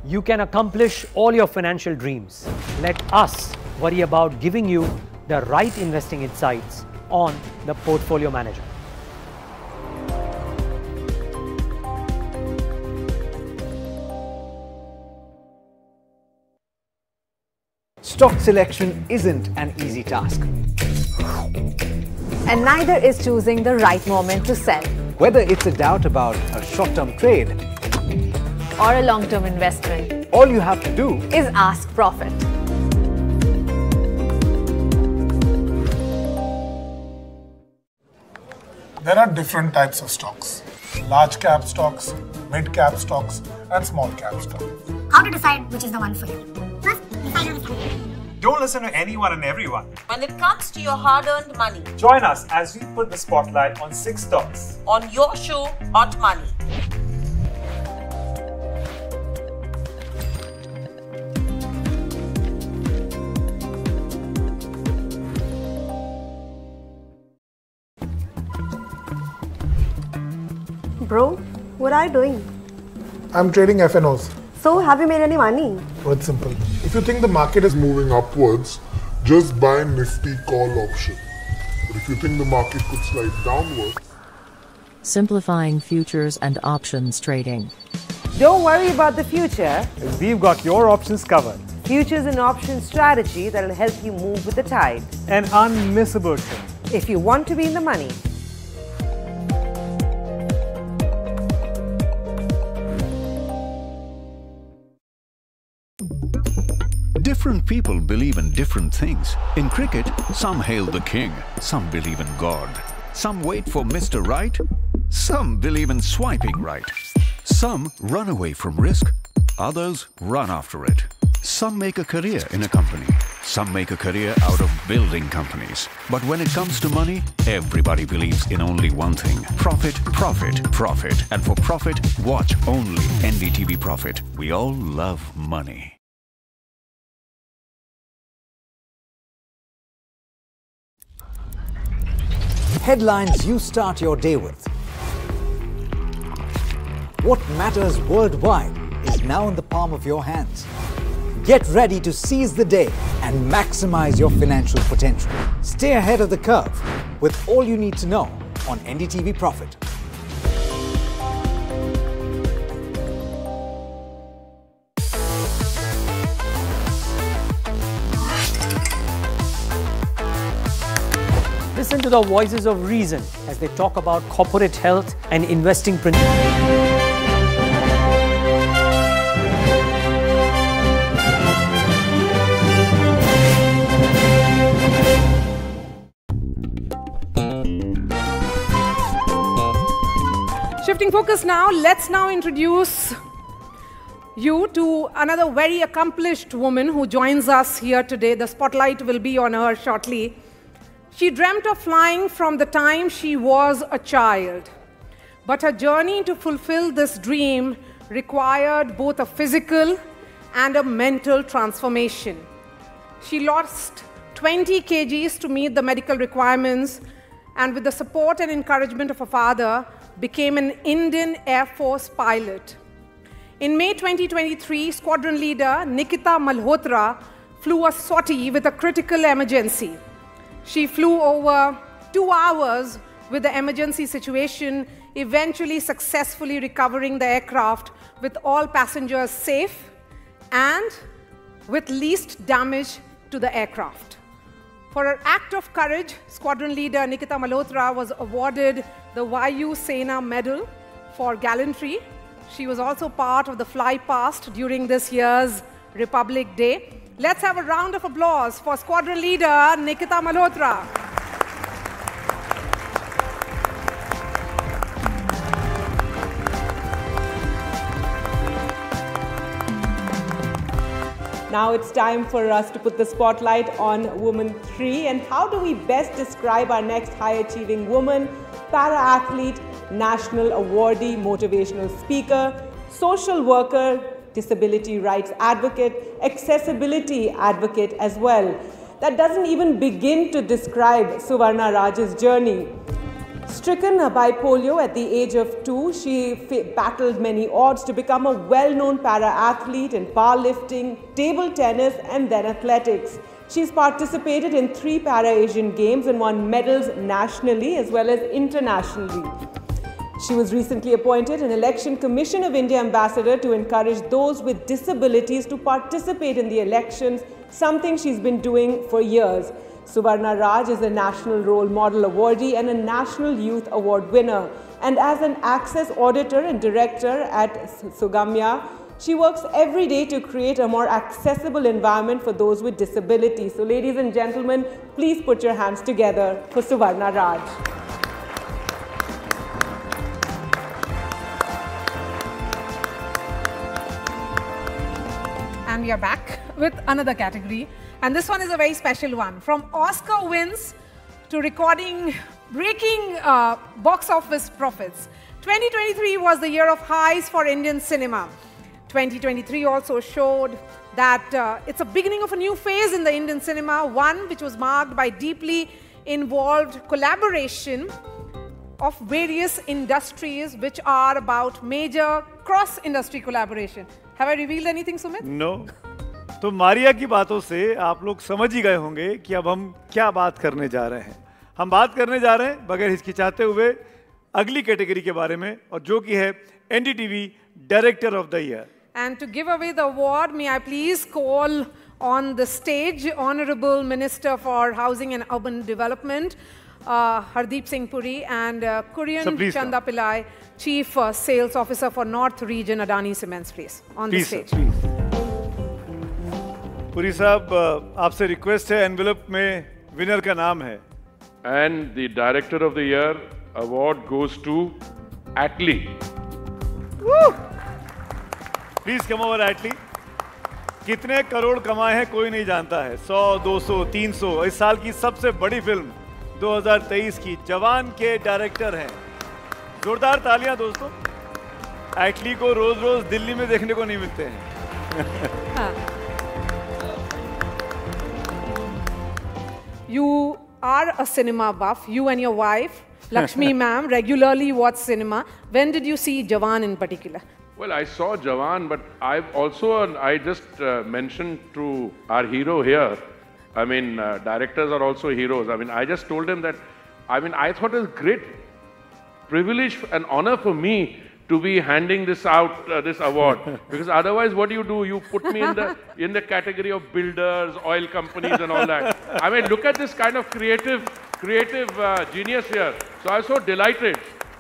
You can accomplish all your financial dreams. Let us worry about giving you the right investing insights on the Portfolio Manager. Stock selection isn't an easy task. And neither is choosing the right moment to sell. Whether it's a doubt about a short-term trade or a long-term investment, all you have to do is ask Profit. There are different types of stocks. Large cap stocks, mid cap stocks and small cap stocks. How to decide which is the one for you? Don't listen to anyone and everyone when it comes to your hard-earned money. Join us as we put the spotlight on six stocks on your show, Hot Money. Bro, what are you doing? I'm trading F N Os. So, have you made any money? Quite simple. If you think the market is moving upwards, just buy Nifty call option. But if you think the market could slide downward... Simplifying futures and options trading. Don't worry about the future. We've got your options covered. Futures and options strategy that will help you move with the tide. An unmissable trip. If you want to be in the money. Different people believe in different things. In cricket, some hail the king, some believe in God, some wait for Mister Right, some believe in swiping right, some run away from risk, others run after it. Some make a career in a company, some make a career out of building companies. But when it comes to money, everybody believes in only one thing: profit, profit, profit. And for profit, watch only N D T V Profit. We all love money. Headlines you start your day with. What matters worldwide is now in the palm of your hands. Get ready to seize the day and maximize your financial potential. Stay ahead of the curve with all you need to know on N D T V Profit. Listen to the voices of reason as they talk about corporate health and investing principles. Shifting focus now, let's now introduce you to another very accomplished woman who joins us here today. The spotlight will be on her shortly. She dreamt of flying from the time she was a child. But her journey to fulfill this dream required both a physical and a mental transformation. She lost twenty kilograms to meet the medical requirements, and with the support and encouragement of her father, became an Indian Air Force pilot. In May twenty twenty-three, squadron leader Nikita Malhotra flew a sortie with a critical emergency. She flew over two hours with the emergency situation, eventually successfully recovering the aircraft with all passengers safe and with least damage to the aircraft. For her act of courage, squadron leader Nikita Malhotra was awarded the Vayu Sena Medal for gallantry. She was also part of the fly past during this year's Republic Day. Let's have a round of applause for squadron leader Nikita Malhotra. Now it's time for us to put the spotlight on Woman three, and how do we best describe our next high-achieving woman, para-athlete, national awardee, motivational speaker, social worker, disability rights advocate, accessibility advocate as well. That doesn't even begin to describe Suvarna Raj's journey. Stricken by polio at the age of two, she battled many odds to become a well-known para-athlete in powerlifting, table tennis and then athletics. She's participated in three Para-Asian Games and won medals nationally as well as internationally. She was recently appointed an Election Commission of India ambassador to encourage those with disabilities to participate in the elections, something she's been doing for years. Suvarna Raj is a National Role Model Awardee and a National Youth Award winner. And as an Access Auditor and Director at Sugamya, she works every day to create a more accessible environment for those with disabilities. So ladies and gentlemen, please put your hands together for Suvarna Raj. And we are back with another category, and this one is a very special one. From Oscar wins to recording breaking uh, box office profits, twenty twenty-three was the year of highs for Indian cinema. twenty twenty-three also showed that uh, it's a beginning of a new phase in the Indian cinema, one which was marked by deeply involved collaboration of various industries, which are about major cross-industry collaboration. Have I revealed anything, Sumit? No. तो मारिया की बातों से आप लोग समझ ही गए होंगे कि अब हम क्या बात करने जा रहे हैं. हम बात करने जा रहे हैं बगैर हिचकिचाते हुए अगली कैटेगरी के बारे में, और जो कि है N D T V Director of the Year. And to give away the award, may I please call on the stage Honorable Minister for Housing and Urban Development, Uh, Hardeep Singh Puri, and uh, Kurian Chanda Pillai, Chief uh, Sales Officer for North Region, Adani Cements, please, on please, the stage. Please. Puri Sahib, uh, aapse request hai, envelope mein winner ka naam hai. And the Director of the Year award goes to Atlee. Woo! Please come over, Atlee. Kitne crore kamaye hai, koi nahi janta hai. one hundred, two hundred, three hundred, is saal ki sabse badi film. twenty twenty-three की जवान के director हैं. जोरदार तालियां दोस्तों. एटली को रोज रोज दिल्ली में देखने को नहीं मिलते हैं. You are a cinema buff, you and your wife Lakshmi ma'am regularly watch cinema. When did you see Jawan in particular? Well, I saw Jawan, but I've also I just uh, mentioned to our hero here. I mean, uh, directors are also heroes. I mean, I just told him that, I mean, I thought it was great privilege and honor for me to be handing this out, uh, this award. Because otherwise, what do you do? You put me in the, in the category of builders, oil companies and all that. I mean, look at this kind of creative, creative uh, genius here. So I was so delighted.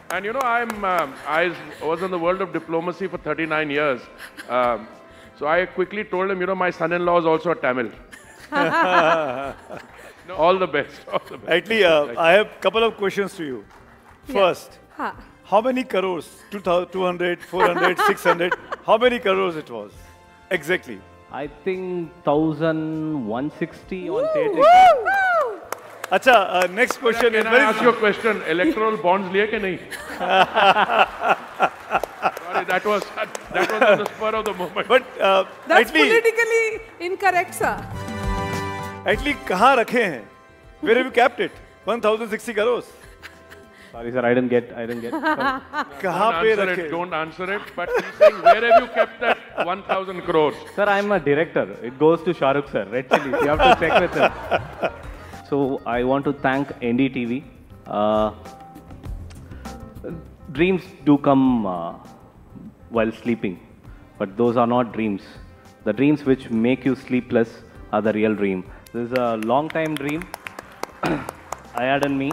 And you know, I'm, um, I was in the world of diplomacy for thirty-nine years. Um, so I quickly told him, you know, my son-in-law is also a Tamil. No, all the best. All the best. Actually, uh, I have a couple of questions to you. First, yeah. huh. how many crores? two hundred, four hundred, six hundred. How many crores it was? Exactly. I think eleven sixty on theatre. Acha, uh, next question. Can is I ask you a question? Electoral bonds liye ke nahi? Sorry, that was, that was on the spur of the moment. But uh, that's Atlee, politically incorrect, sir. Atlee, kahan rakhe hain? Where have you kept it? one thousand sixty crores. Sorry, sir, I didn't get, I didn't get. Kahan pe rakhe? Don't answer it, but he's saying, where have you kept that one thousand crores? Sir, I'm a director. It goes to Shah Rukh, sir. Red Chillies. You have to check with him. So, I want to thank N D T V. Uh, dreams do come uh, while sleeping, but those are not dreams. The dreams which make you sleepless are the real dream. This is a long time dream I had in me.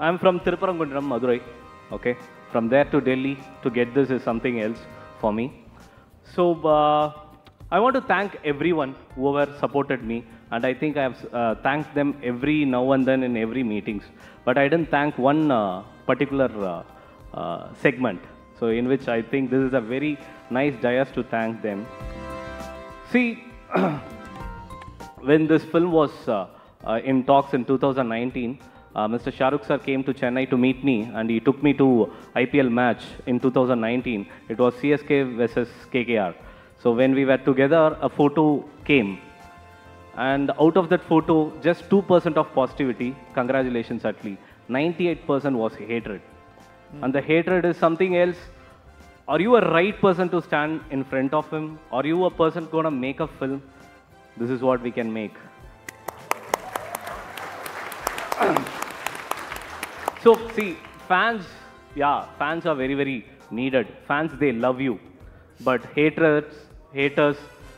I'm from Thiruparamkundaram, Madurai. Okay, from there to Delhi to get this is something else for me. So, uh, I want to thank everyone who have supported me, and I think I have uh, thanked them every now and then in every meetings. But I didn't thank one uh, particular uh, uh, segment. So in which I think this is a very nice dais to thank them. See, when this film was uh, uh, in talks in two thousand nineteen, uh, Mister Shah Rukh sir came to Chennai to meet me, and he took me to I P L match in two thousand nineteen. It was C S K versus K K R. So when we were together, a photo came, and out of that photo, just two percent of positivity, congratulations Atlee, ninety-eight percent was hatred. Mm. And the hatred is something else. Are you a right person to stand in front of him? Are you a person going to make a film? This is what we can make. So see, fans, yeah, fans are very, very needed. Fans, they love you. But haters, haters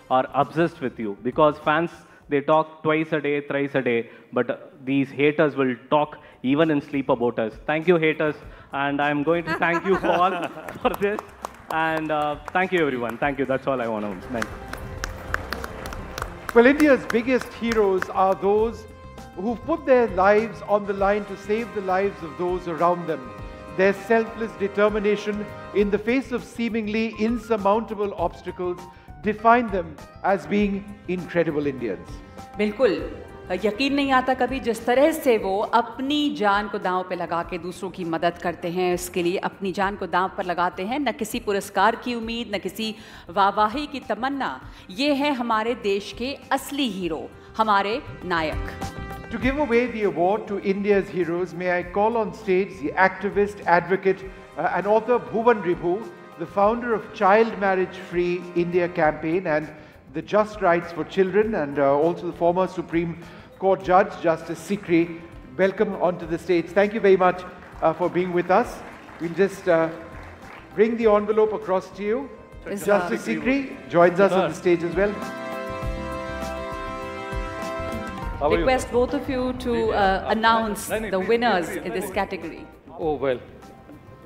are obsessed with you, because fans, they talk twice a day, thrice a day, but these haters will talk even in sleep about us. Thank you, haters, and I'm going to thank you all for this, and uh, thank you, everyone. Thank you. That's all I want to mention. Well, India's biggest heroes are those who've put their lives on the line to save the lives of those around them. Their selfless determination in the face of seemingly insurmountable obstacles define them as being incredible Indians. बिल्कुल यकीन नहीं आता कभी जिस तरह से वो अपनी जान को दांव पे लगा के दूसरों की मदद करते हैं, इसके लिए अपनी जान को दांव पर लगाते हैं, न किसी पुरस्कार की उम्मीद, न किसी वाहवाही की तमन्ना. ये है हमारे देश के असली हीरो, हमारे नायक. To give away the award to India's heroes, may I call on stage the activist, advocate uh, and author Bhuvan Ribhu, the founder of Child Marriage Free India campaign and the Just Rights for Children, and uh, also the former Supreme Court Judge, Justice Sikri. Welcome onto the stage. Thank you very much uh, for being with us. We'll just uh, bring the envelope across to you. It's Justice uh, Sikri joins us on the stage as well. Request both of you to uh, announce the winners in this category. Oh, well.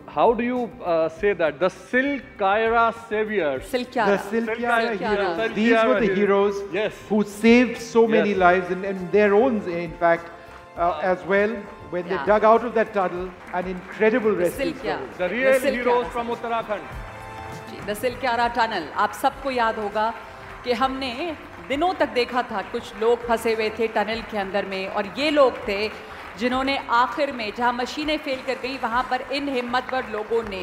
How do you uh, say that? The Silkyara saviors. Silkyara. The Silkyara heroes. Silkyara. These were the heroes, yes, who saved so many, yes, lives, and, and their own, in fact, uh, as well, when, yeah, they dug out of that tunnel, an incredible rescue. The real the heroes from Uttarakhand. The Silkyara tunnel. आप सबको याद होगा कि हमने दिनों तक देखा था कुछ लोग फंसे हुए थे टनल के अंदर में, और ये लोग थे जिन्होंने आखिर में, जहाँ मशीनें फेल कर गई, वहाँ पर इन हिम्मतवर लोगों ने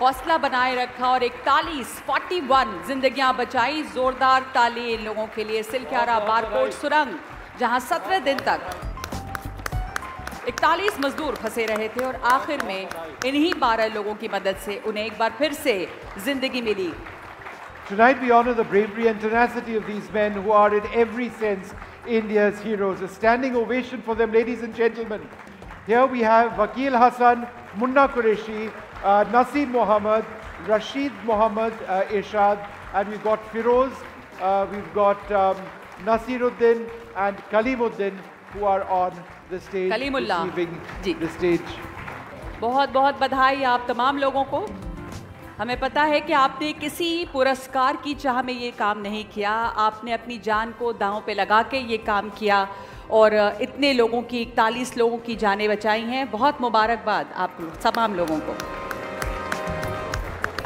हौसला बनाए रखा और इकतालीस, इकतालीस जिंदगियाँ बचाई. जोरदार ताली इन लोगों के लिए. सिलक्यारा बारकोट सुरंग, जहाँ सत्रह दिन तक इकतालीस मजदूर फंसे रहे थे, और आखिर में इन्हीं बारह लोगों की मदद से उन्हें एक बार फिर से जिंदगी मिली. Tonight we honor the bravery and tenacity of these men who are in every sense India's heroes. A standing ovation for them, ladies and gentlemen. Here we have Vakil Hasan, Munna Qureshi, uh, Naseem Mohammed, Rashid Mohammed uh, Irshad, and we've got Firoz, uh, we've got um, Nasiruddin and Kalimuddin, who are on the stage receiving the stage. बहुत बहुत बधाई आप तमाम लोगों को. हमें पता है कि आपने किसी पुरस्कार की चाह में ये काम नहीं किया, आपने अपनी जान को दांव पे लगा के ये काम किया, और इतने लोगों की, इकतालीस लोगों की जानें बचाई हैं. बहुत मुबारकबाद आप तमाम लोगों को,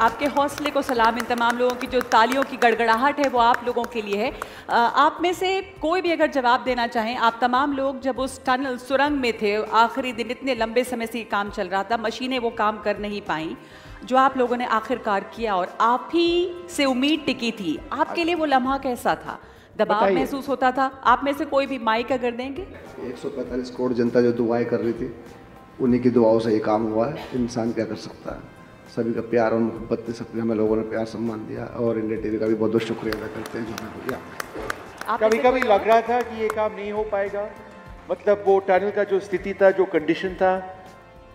आपके हौसले को सलाम. इन तमाम लोगों की जो तालियों की गड़गड़ाहट है वो आप लोगों के लिए है. आप में से कोई भी अगर जवाब देना चाहें, आप तमाम लोग जब उस टनल सुरंग में थे आखिरी दिन, इतने लंबे समय से ये काम चल रहा था, मशीनें वो काम कर नहीं पाई जो आप लोगों ने आखिरकार किया और आप ही से उम्मीद टिकी थी, आपके लिए वो लम्हा कैसा था? दबाव महसूस होता था? आप में से कोई भी माइक अगर देंगे. एक सौ पैंतालीस करोड़ जनता जो दुआएं कर रही थी, उन्हीं की दुआओं से ये काम हुआ है. इंसान क्या कर सकता है? सभी का प्यार और मोहब्बत ने, सबने हमें लोगों ने प्यार सम्मान दिया, और इंडिया टीवी का भी बहुत बहुत शुक्रिया अदा करते हैं. कभी कभी लग रहा था कि ये काम नहीं हो पाएगा, मतलब वो टनल का जो स्थिति था, जो कंडीशन था,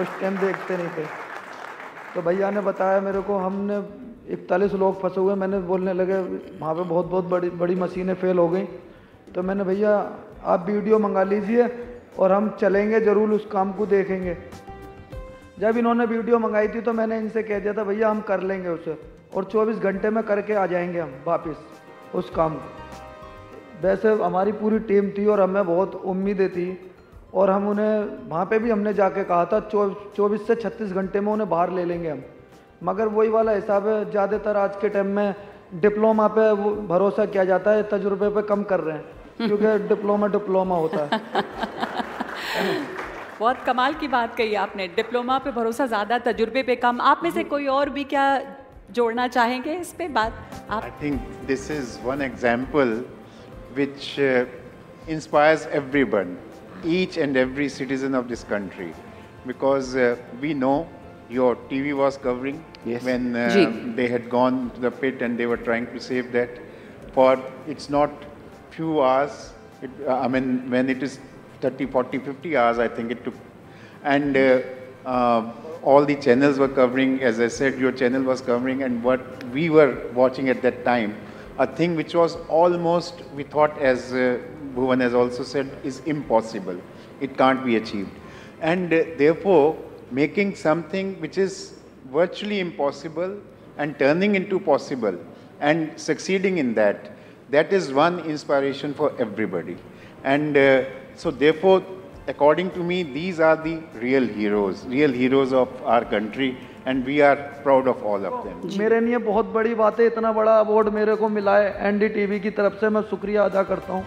उस टाइम देखते नहीं थे। तो भैया ने बताया मेरे को, हमने इकतालीस लोग फंसे हुए, मैंने बोलने लगे वहाँ पे बहुत बहुत बड़ी बड़ी मशीनें फेल हो गई। तो मैंने भैया आप वीडियो मंगा लीजिए और हम चलेंगे ज़रूर उस काम को देखेंगे। जब इन्होंने वीडियो मंगाई थी तो मैंने इनसे कह दिया था भैया हम कर लेंगे उसे और चौबीस घंटे में करके आ जाएंगे हम वापस उस काम को। वैसे हमारी पूरी टीम थी और हमें बहुत उम्मीदें थी और हम उन्हें वहाँ पे भी हमने जाके कहा था चौबीस से छत्तीस घंटे में उन्हें बाहर ले लेंगे हम, मगर वही वाला हिसाब है। ज़्यादातर आज के टाइम में डिप्लोमा पे भरोसा किया जाता है, तजुर्बे पे कम कर रहे हैं क्योंकि डिप्लोमा डिप्लोमा होता है। बहुत कमाल की बात कही आपने, डिप्लोमा पे भरोसा ज़्यादा, तजुर्बे पे कम। आप में से कोई और भी क्या जोड़ना चाहेंगे इस पे बात? आप I think this is one example which inspires every one, each and every citizen of this country, because we know your TV was covering when they had gone to the pit and they were trying to save that for it's not few hours, I mean when it is thirty, forty, fifty hours I think it took, and uh, uh, all the channels were covering, as I said your channel was covering, and what we were watching at that time, a thing which was almost, we thought, as uh, Bhuvan has also said, is impossible, it can't be achieved, and uh, therefore making something which is virtually impossible and turning into possible and succeeding in that, that is one inspiration for everybody. And uh, so therefore, according to me, these are the real heroes, real heroes of our country, and we are proud of all of them. मेरे लिए बहुत बड़ी बात है, इतना बड़ा award मेरे को मिला है एनडीटीवी की तरफ से, मैं शुक्रिया अदा करता हूँ।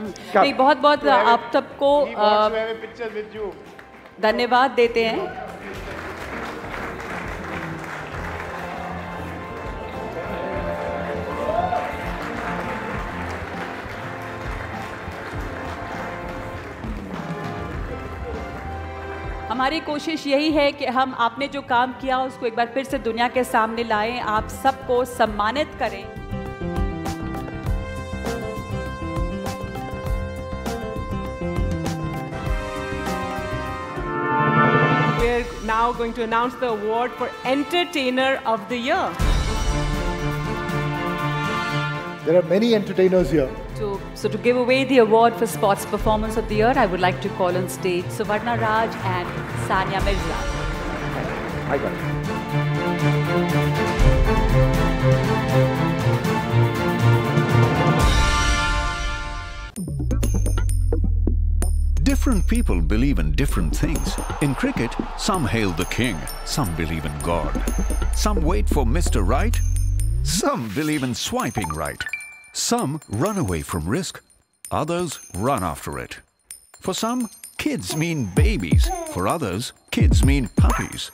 नहीं, बहुत बहुत आप सबको धन्यवाद देते हैं। हमारी कोशिश यही है कि हम आपने जो काम किया उसको एक बार फिर से दुनिया के सामने लाएं, आप सबको सम्मानित करें। We are now going to announce the award for Entertainer of the Year. There are many entertainers here. So, so to give away the award for Sports Performance of the Year, I would like to call on stage Suvarna Raj and Sania Mirza. Hi, guys. Different people believe in different things. In cricket, some hail the king, some believe in God. Some wait for Mister Right, some believe in swiping right. Some run away from risk, others run after it. For some, kids mean babies. For others, kids mean puppies.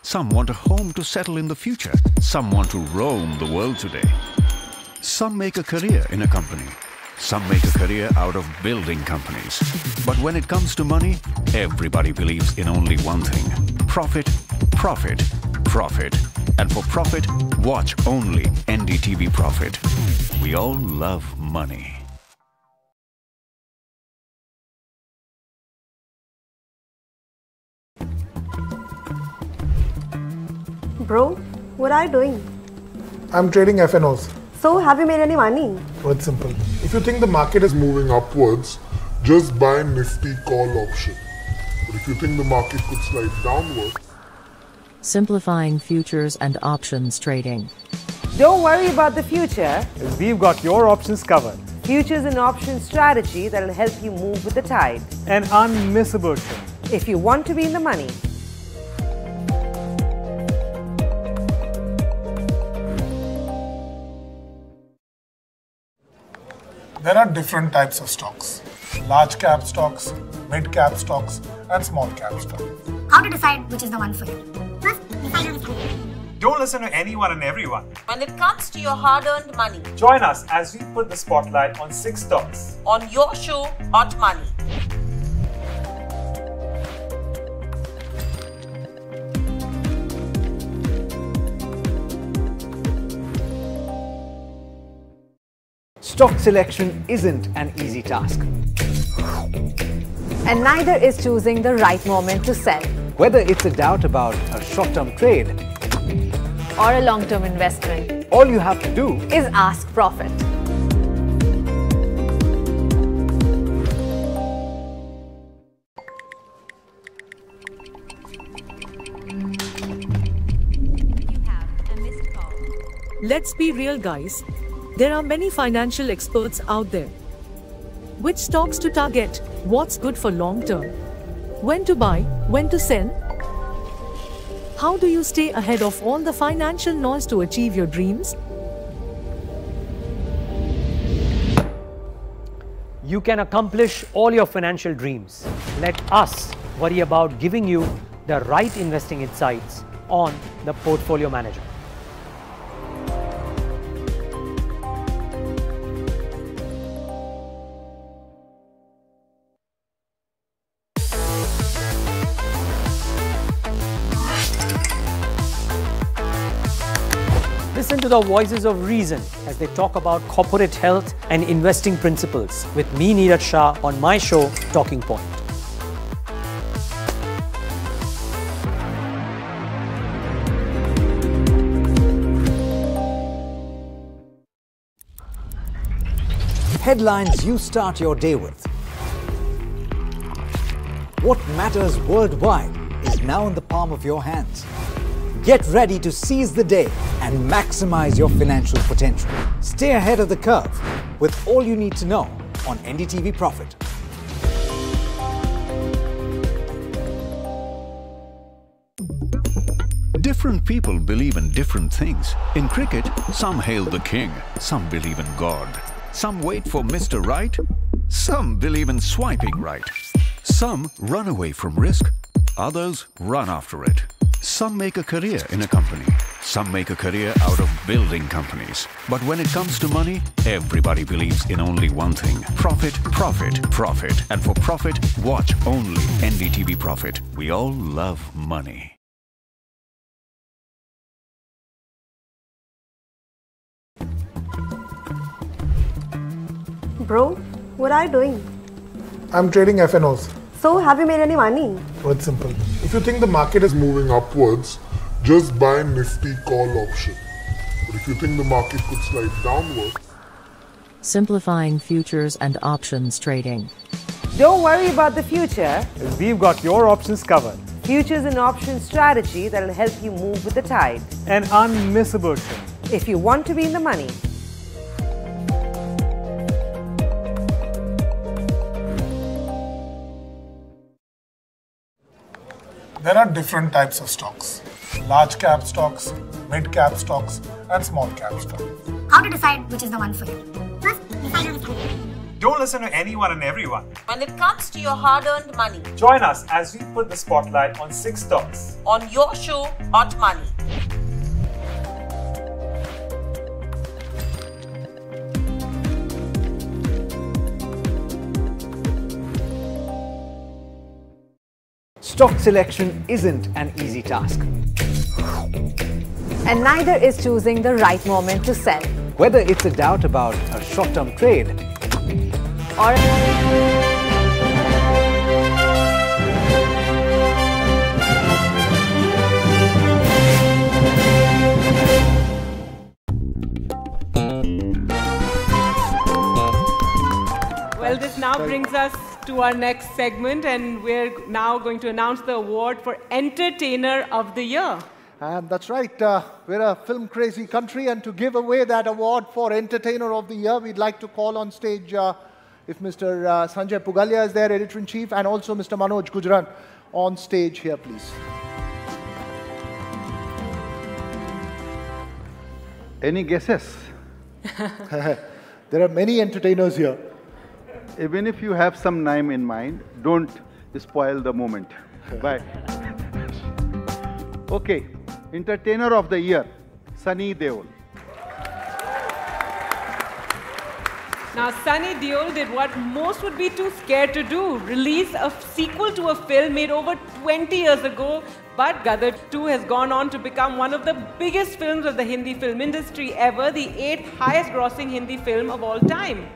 Some want a home to settle in the future. Some want to roam the world today. Some make a career in a company. Some make a career out of building companies. But when it comes to money, everybody believes in only one thing. Profit, profit, profit. And for profit, watch only N D T V Profit. We all love money. Bro, what are you doing? I'm trading F N Os. So, have you made any money? Well, it's simple. If you think the market is moving upwards, just buy Nifty call option. But if you think the market could slide downwards, simplifying futures and options trading. Don't worry about the future. We've got your options covered. Futures and options strategy that'll help you move with the tide. An unmissable trade. If you want to be in the money. There are different types of stocks. Large cap stocks, mid cap stocks, and small cap stocks. How to decide which is the one for you? Don't listen to anyone and everyone when it comes to your hard-earned money. Join us as we put the spotlight on six stocks on your show, Hot Money. stock selection isn't an easy task. And neither is choosing the right moment to sell. Whether it's a doubt about a short-term trade or a long-term investment, all you have to do is ask Profit. Let's be real, guys. There are many financial experts out there. Which stocks to target, what's good for long term, when to buy, when to sell. How do you stay ahead of all the financial noise to achieve your dreams? You can accomplish all your financial dreams. Let us worry about giving you the right investing insights on the Portfolio Manager. Listen to the voices of reason as they talk about corporate health and investing principles with me, Neeraj Shah, on my show, Talking Point. Headlines you start your day with. What matters worldwide is now in the palm of your hands. Get ready to seize the day and maximize your financial potential. Stay ahead of the curve with all you need to know on N D T V Profit. Different people believe in different things. In cricket, some hail the king, some believe in God, some wait for Mister Right, some believe in swiping right, some run away from risk, others run after it. Some make a career in a company. Some make a career out of building companies. But when it comes to money, everybody believes in only one thing. Profit, profit, profit. And for profit, watch only N D T V Profit. We all love money. Bro, what are you doing? I'm trading F N Os. So, have you made any money? Well, it's simple. If you think the market is moving upwards, just buy Nifty call option. But if you think the market could slide downward... Simplifying futures and options trading. Don't worry about the future. We've got your options covered. Futures and options strategy that'll help you move with the tide. An unmissable trade. If you want to be in the money. There are different types of stocks. Large cap stocks, mid cap stocks, and small cap stocks. How to decide which is the one for you? First, decide on the company. Don't listen to anyone and everyone. When it comes to your hard-earned money, join us as we put the spotlight on six stocks. On your show, Hot Money. Stock selection isn't an easy task. And neither is choosing the right moment to sell. Whether it's a doubt about a short-term trade or... Well, this now brings us to our next segment, and we're now going to announce the award for Entertainer of the Year. And that's right, uh, we're a film crazy country, and to give away that award for Entertainer of the Year, we'd like to call on stage uh, if Mister Uh, Sanjay Pugalia is there, Editor-in-Chief, and also Mister Manoj Gujran on stage here, please. Any guesses? There are many entertainers here. Even if you have some name in mind, don't spoil the moment. Bye. Okay, Entertainer of the Year, Sunny Deol. Now, Sunny Deol did what most would be too scared to do, release a sequel to a film made over twenty years ago But Gadar two has gone on to become one of the biggest films of the Hindi film industry ever, the eighth highest grossing Hindi film of all time.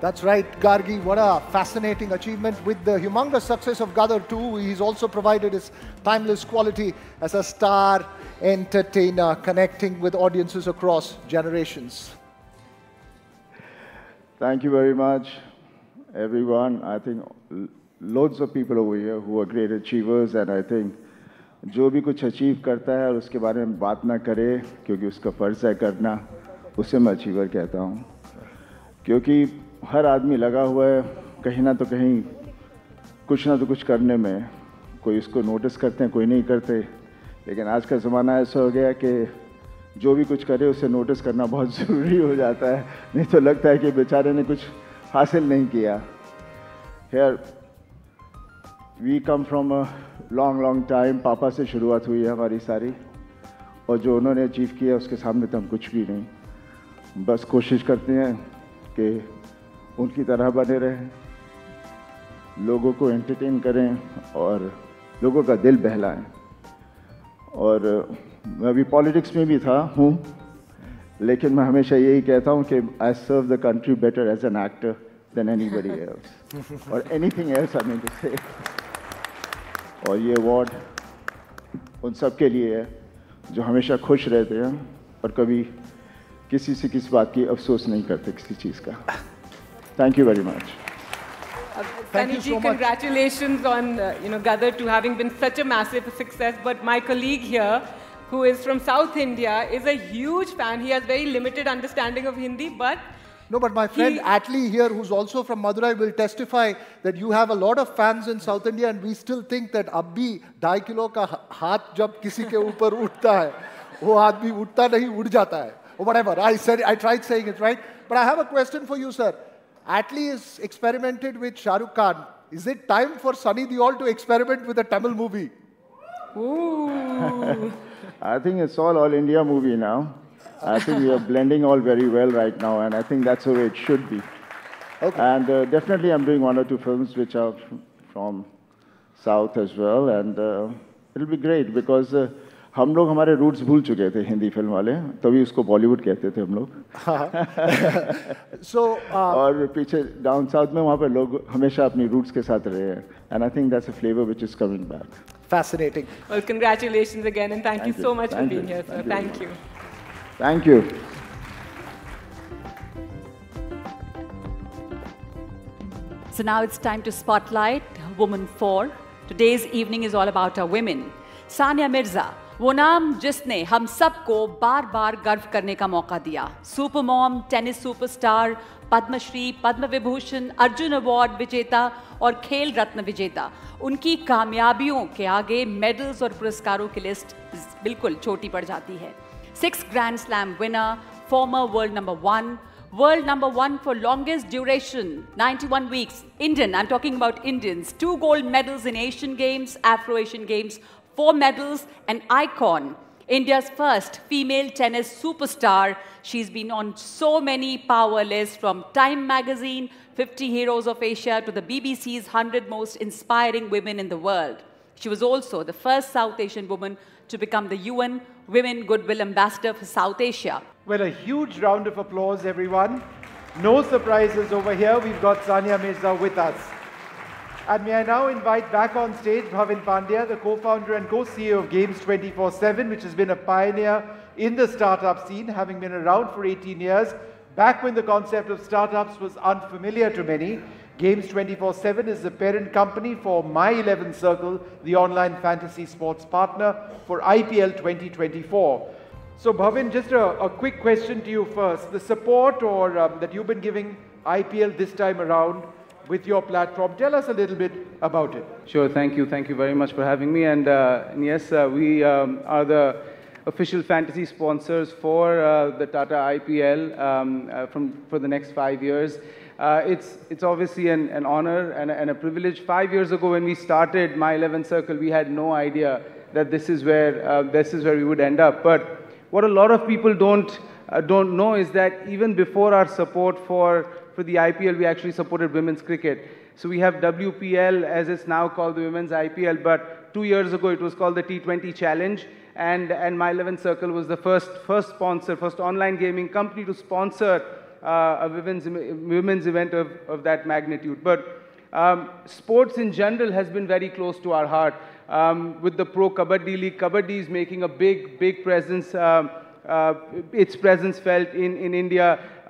That's right, Gargi. What a fascinating achievement. With the humongous success of Gadar two, he's also provided his timeless quality as a star entertainer, connecting with audiences across generations. Thank you very much, everyone. I think loads of people over here who are great achievers, and I think जो भी कुछ achieve करता है और उसके बारे में बात ना करे, क्योंकि उसका फर्ज है करना, उसे मैं achiever कहता हूँ, क्योंकि हर आदमी लगा हुआ है कहीं ना तो कहीं कुछ ना तो कुछ करने में. कोई इसको नोटिस करते हैं, कोई नहीं करते, लेकिन आज का ज़माना ऐसा हो गया कि जो भी कुछ करे उसे नोटिस करना बहुत ज़रूरी हो जाता है, नहीं तो लगता है कि बेचारे ने कुछ हासिल नहीं किया. Here we come from a long long time. पापा से शुरुआत हुई है हमारी सारी, और जो उन्होंने अचीव किया उसके सामने तो हम कुछ भी नहीं. बस कोशिश करते हैं कि उनकी तरह बने रहें, लोगों को एंटरटेन करें और लोगों का दिल बहलाएं. और मैं अभी पॉलिटिक्स में भी था हूँ, लेकिन मैं हमेशा यही कहता हूँ कि I serve the country better as an actor than anybody else और anything else I mean to say. और ये अवार्ड उन सब के लिए है जो हमेशा खुश रहते हैं और कभी किसी से किसी बात की अफसोस नहीं करते, किसी चीज़ का. Thank you very much. Uh, Saniji, so congratulations much. on uh, you know Gadar two having been such a massive success. But my colleague here, who is from South India, is a huge fan. He has very limited understanding of Hindi, but no. But my friend he, Atlee here, who's also from Madurai, will testify that you have a lot of fans in South India, and we still think that abhi ढाई kilo ka हाथ जब किसी के ऊपर उठता है, वो आदमी उठता नहीं उड़ जाता है. Or whatever. I said, I tried saying it right. But I have a question for you, sir. Atlee has experimented with Shah Rukh Khan. Is it time for Sunny Deol to experiment with a Tamil movie? Ooh. I think it's all all India movie now. I think we are blending all very well right now, and I think that's the way it should be. Okay. And uh, definitely I'm doing one or two films which are from South as well, and uh, it'll be great because uh, हम लोग हमारे roots भूल चुके थे Hindi film वाले, तभी उसको बॉलीवुड कहते थे हम लोग. सो और पीछे डाउन साउथ में वहाँ पर लोग हमेशा अपनी रूट्स के साथ रहे हैं, and I think that's a flavour which is coming back. Fascinating. Well congratulations again and thank you so much for being here sir. Thank you. Thank you. So now it's time to spotlight women for today's evening. Is all about our women. Sania Mirza, वो नाम जिसने हम सबको बार बार गर्व करने का मौका दिया. Super mom, tennis superstar, Padmashri, Padma Vibhushan, Arjuna award विजेता और खेल रत्न विजेता. उनकी कामयाबियों के आगे मेडल्स और पुरस्कारों की लिस्ट बिल्कुल छोटी पड़ जाती है. Six grand slam winner, former world number one, world number one for longest duration, ninety-one weeks, Indian, I'm talking about Indians, two gold medals in Asian Games, Afro-Asian Games, four medals, an icon, India's first female tennis superstar. She's been on so many power lists, from Time magazine, fifty Heroes of Asia, to the B B C's one hundred most inspiring women in the world. She was also the first South Asian woman to become the U N Women Goodwill Ambassador for South Asia. Well, a huge round of applause, everyone. No surprises over here. We've got Sania Mirza with us. And may I now invite back on stage Bhavin Pandya, the co-founder and co-C E O of Games twenty-four seven, which has been a pioneer in the startup scene, having been around for eighteen years. Back when the concept of startups was unfamiliar to many, Games twenty-four seven is the parent company for My eleven Circle, the online fantasy sports partner for I P L twenty twenty-four. So Bhavin, just a, a quick question to you first. The support or um, that you've been giving I P L this time around with your platform, tell us a little bit about it. Sure, thank you. Thank you very much for having me. And, uh, and yes, uh, we um, are the official fantasy sponsors for uh, the Tata I P L um, uh, from, for the next five years. Uh, it's, it's obviously an, an honor and a, and a privilege. Five years ago when we started My eleven Circle, we had no idea that this is where, uh, this is where we would end up. But what a lot of people don't, uh, don't know is that even before our support for, for the I P L, we actually supported women's cricket. So we have W P L, as it's now called the Women's I P L, but two years ago it was called the T twenty Challenge, and, and My eleventh Circle was the first, first sponsor, first online gaming company to sponsor uh, a women's, women's event of, of that magnitude. But um, sports in general has been very close to our heart. Um, with the Pro Kabaddi League, Kabaddi is making a big, big presence. Um, Uh, its presence felt in in India.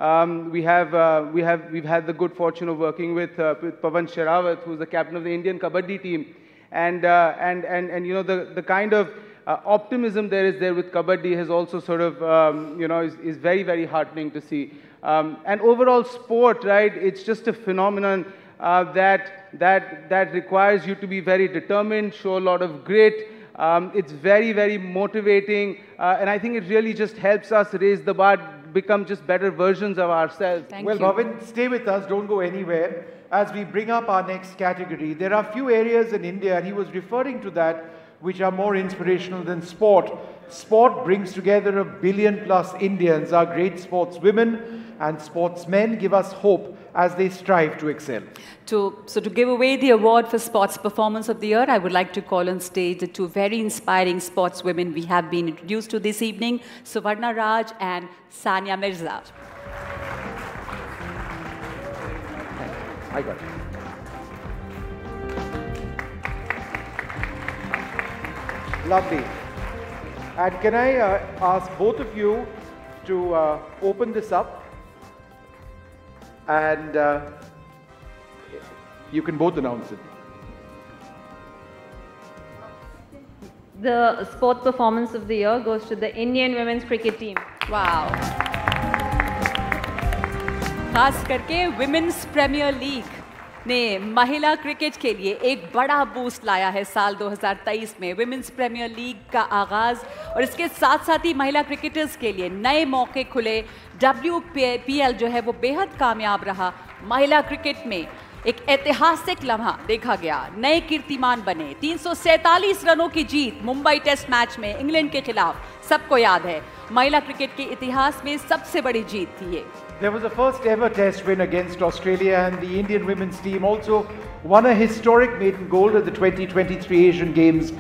Um, we have uh, we have we've had the good fortune of working with, uh, with Pawan Sherawat, who's the captain of the Indian Kabaddi team, and uh, and and and you know the the kind of uh, optimism there is there with Kabaddi has also sort of um, you know is, is very very heartening to see. Um, and overall sport, right? It's just a phenomenon uh, that that that requires you to be very determined, show a lot of grit. Um, it's very, very motivating, uh, and I think it really just helps us raise the bar, become just better versions of ourselves. Thank well, you. Bhavin, stay with us, don't go anywhere. As we bring up our next category, there are few areas in India, and he was referring to that, which are more inspirational than sport. Sport brings together a billion plus Indians. Our great sportswomen and sportsmen give us hope as they strive to excel. To, so to give away the award for Sports Performance of the Year, I would like to call on stage the two very inspiring sportswomen we have been introduced to this evening, Suvarna Raj and Sania Mirza. I got it. Lovely. And can I uh, ask both of you to uh, open this up? And uh, you can both announce it. The Sport Performance of the Year goes to the Indian women's cricket team. Wow. खास करके Women's Premier League ने महिला cricket के लिए एक बड़ा boost लाया है साल दो हज़ार तेईस में विमेंस प्रीमियर लीग का आगाज़ और इसके साथ साथ ही महिला क्रिकेटर्स के लिए नए मौके खुले डब्ल्यू पी एल जो है वो बेहद कामयाब रहा महिला क्रिकेट में एक ऐतिहासिक लम्हा देखा गया नए कीर्तिमान बने तीन सौ सैंतालीस रनों की जीत मुंबई टेस्ट मैच में इंग्लैंड के खिलाफ सबको याद है महिला क्रिकेट के इतिहास में सबसे बड़ी जीत थी ये There was a first ever test win against Australia and the Indian women's team also won a historic maiden gold at the twenty twenty-three Asian Games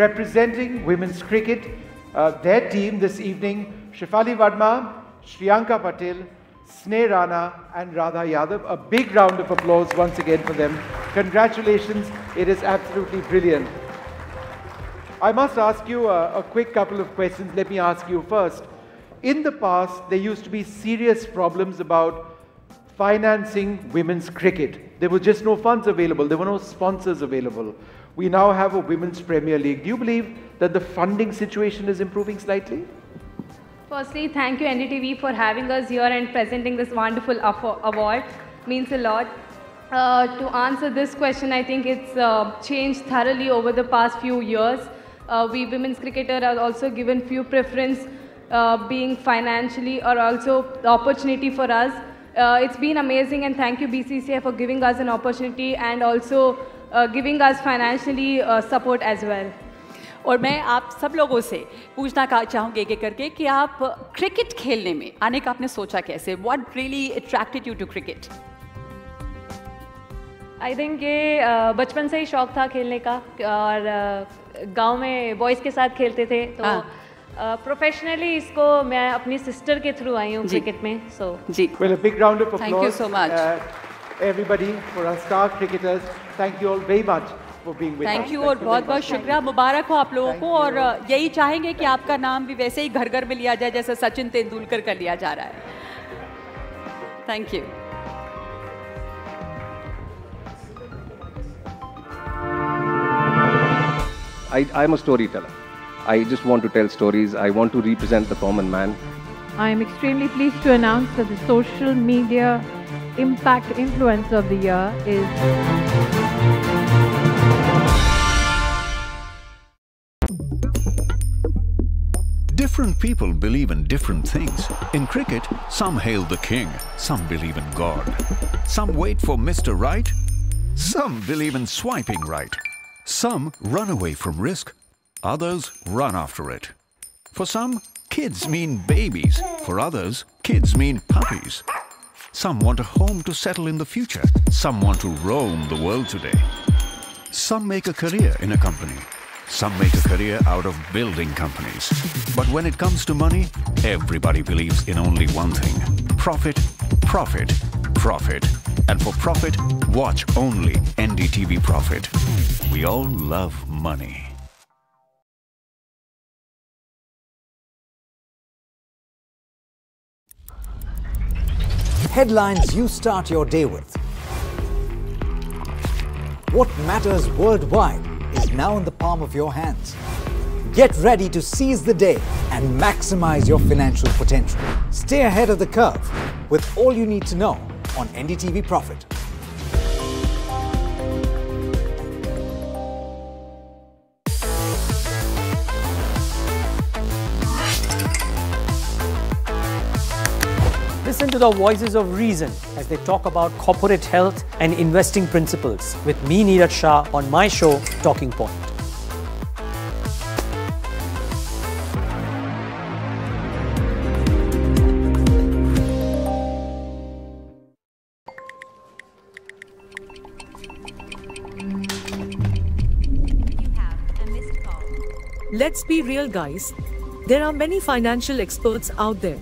representing women's cricket. Uh, their team this evening, Shefali Verma, Shriyanka Patil, Sneh Rana and Radha Yadav. A big round of applause once again for them. Congratulations, it is absolutely brilliant. I must ask you a, a quick couple of questions. Let me ask you first. In the past, there used to be serious problems about financing women's cricket. There were just no funds available. There were no sponsors available. We now have a Women's Premier League. Do you believe that the funding situation is improving slightly? Firstly, thank you N D T V for having us here and presenting this wonderful award. It means a lot. Uh, to answer this question, I think it's uh, changed thoroughly over the past few years. Uh, we women's cricketers are also given few preference Uh, being financially or also the opportunity for us. Uh, it's been amazing and thank you B C C I for giving us an opportunity and also uh, giving us financially uh, support as well. और मैं आप सब लोगों से पूछना चाहूँगी एक एक करके कि आप क्रिकेट खेलने में आने का आपने सोचा कैसे? What really attracted you to cricket? I think ये बचपन से ही शौक था खेलने का और गांव में बॉयज़ के साथ खेलते थे तो प्रोफेशनली uh, इसको मैं अपनी सिस्टर के थ्रू आई हूँ क्रिकेट में so gee well a big round of applause thank you so much everybody for our star cricketers thank you all very much for being with us thank you और बहुत-बहुत शुक्रिया मुबारक हो आप लोगों को और यही चाहेंगे कि आपका नाम भी वैसे ही घर-घर में लिया जाए जैसे सचिन तेंदुलकर का लिया जा रहा है thank you I I am a story teller I just want to tell stories. I want to represent the common man. I am extremely pleased to announce that the Social Media Impact Influencer of the Year is... Different people believe in different things. In cricket, some hail the king, some believe in God. Some wait for Mister Right, some believe in swiping right. Some run away from risk. Others run after it. For some, kids mean babies. For others, kids mean puppies. Some want a home to settle in the future. Some want to roam the world today. Some make a career in a company. Some make a career out of building companies. But when it comes to money, everybody believes in only one thing. Profit, profit, profit. And for profit, watch only N D T V Profit. We all love money. Headlines you start your day with. What matters worldwide is now in the palm of your hands. Get ready to seize the day and maximize your financial potential. Stay ahead of the curve with all you need to know on N D T V Profit. Listen to the voices of reason as they talk about corporate health and investing principles with me, Neeraj Shah, on my show, Talking Point. You have a missed call. Let's be real, guys. There are many financial experts out there.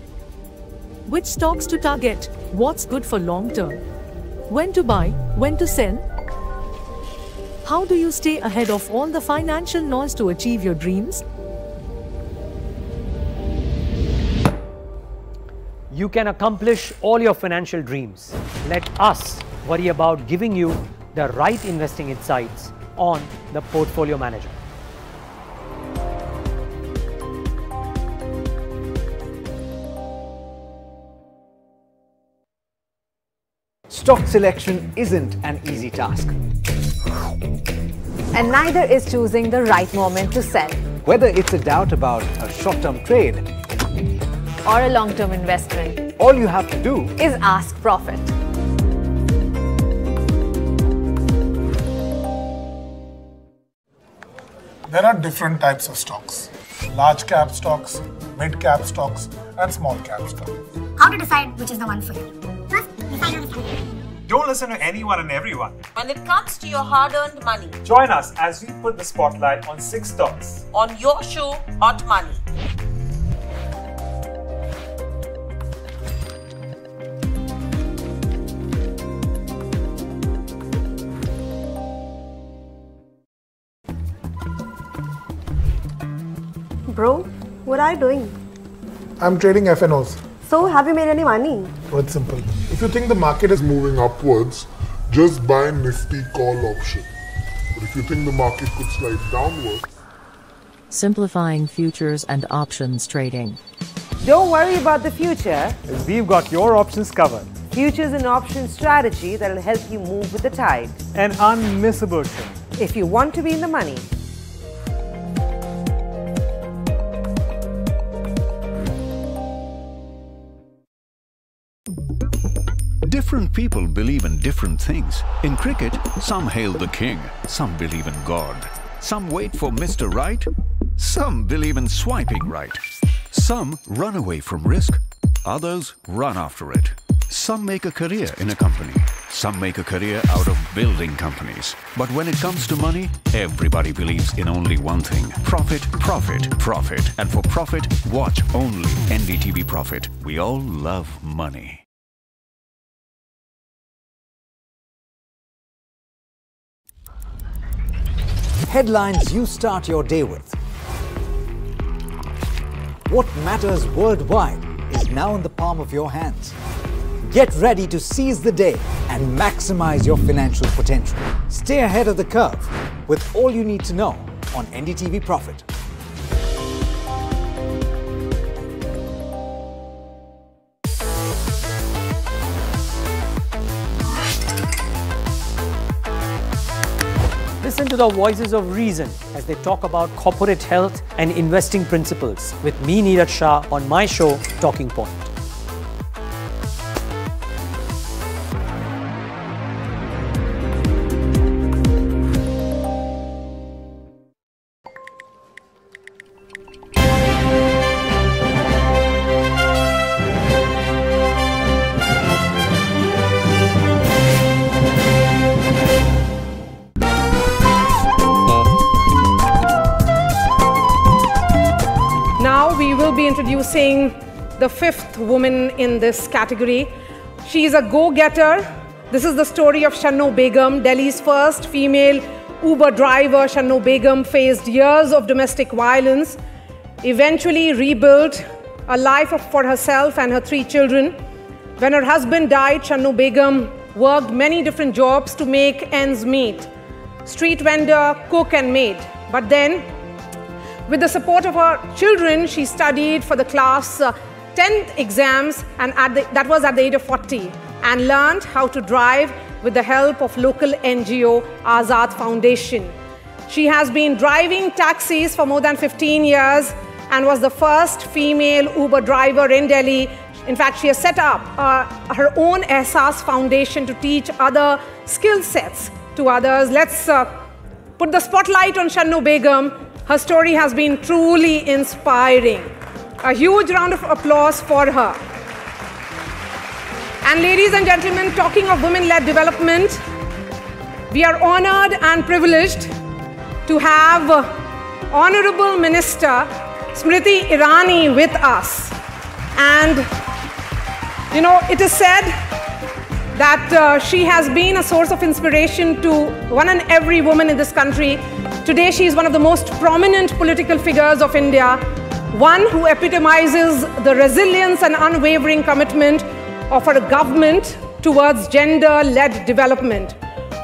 Which stocks to target, what's good for long term, when to buy, when to sell. How do you stay ahead of all the financial noise to achieve your dreams? You can accomplish all your financial dreams. Let us worry about giving you the right investing insights on the Portfolio Manager. Stock selection isn't an easy task. And neither is choosing the right moment to sell. Whether it's a doubt about a short-term trade or a long-term investment, all you have to do is ask Profit. There are different types of stocks. Large cap stocks, mid cap stocks and small cap stocks. How to decide which is the one for you? First, decide on something. Don't listen to anyone and everyone. When it comes to your hard-earned money, join us as we put the spotlight on six stocks on your show, Hot Money. Bro, what are you doing? I'm trading F N Os. So, have you made any money? Oh, it's simple. If you think the market is moving upwards, just buy Nifty call option. But if you think the market could slide downwards... Simplifying futures and options trading. Don't worry about the future. We've got your options covered. Futures and options strategy that will help you move with the tide. An unmissable trade. If you want to be in the money. Different people believe in different things. In cricket, some hail the king, some believe in God, some wait for Mister Right, some believe in swiping right, some run away from risk, others run after it. Some make a career in a company, some make a career out of building companies. But when it comes to money, everybody believes in only one thing. Profit, profit, profit. And for profit, watch only N D T V Profit. We all love money. Headlines you start your day with. What matters worldwide is now in the palm of your hands. Get ready to seize the day and maximize your financial potential. Stay ahead of the curve with all you need to know on N D T V Profit. Listen to the voices of reason as they talk about corporate health and investing principles with me, Neeraj Shah, on my show, Talking Point. introducing the fifth woman in this category. She is a go-getter. This is the story of Shanno Begum, Delhi's first female Uber driver. Shanno Begum faced years of domestic violence, eventually rebuilt a life for herself and her three children. When her husband died, Shanno Begum worked many different jobs to make ends meet. Street vendor, cook and maid. But then, with the support of her children, she studied for the class uh, tenth exams, and at the, that was at the age of forty, and learned how to drive with the help of local N G O, Azad Foundation. She has been driving taxis for more than fifteen years and was the first female Uber driver in Delhi. In fact, she has set up uh, her own Ehsaas Foundation to teach other skill sets to others. Let's uh, put the spotlight on Shanno Begum. Her story has been truly inspiring. A huge round of applause for her. And ladies and gentlemen, talking of women-led development, we are honored and privileged to have Honorable Minister Smriti Irani with us. And, you know, it is said that uh, she has been a source of inspiration to one and every woman in this country. Today, she is one of the most prominent political figures of India, one who epitomizes the resilience and unwavering commitment of her government towards gender-led development.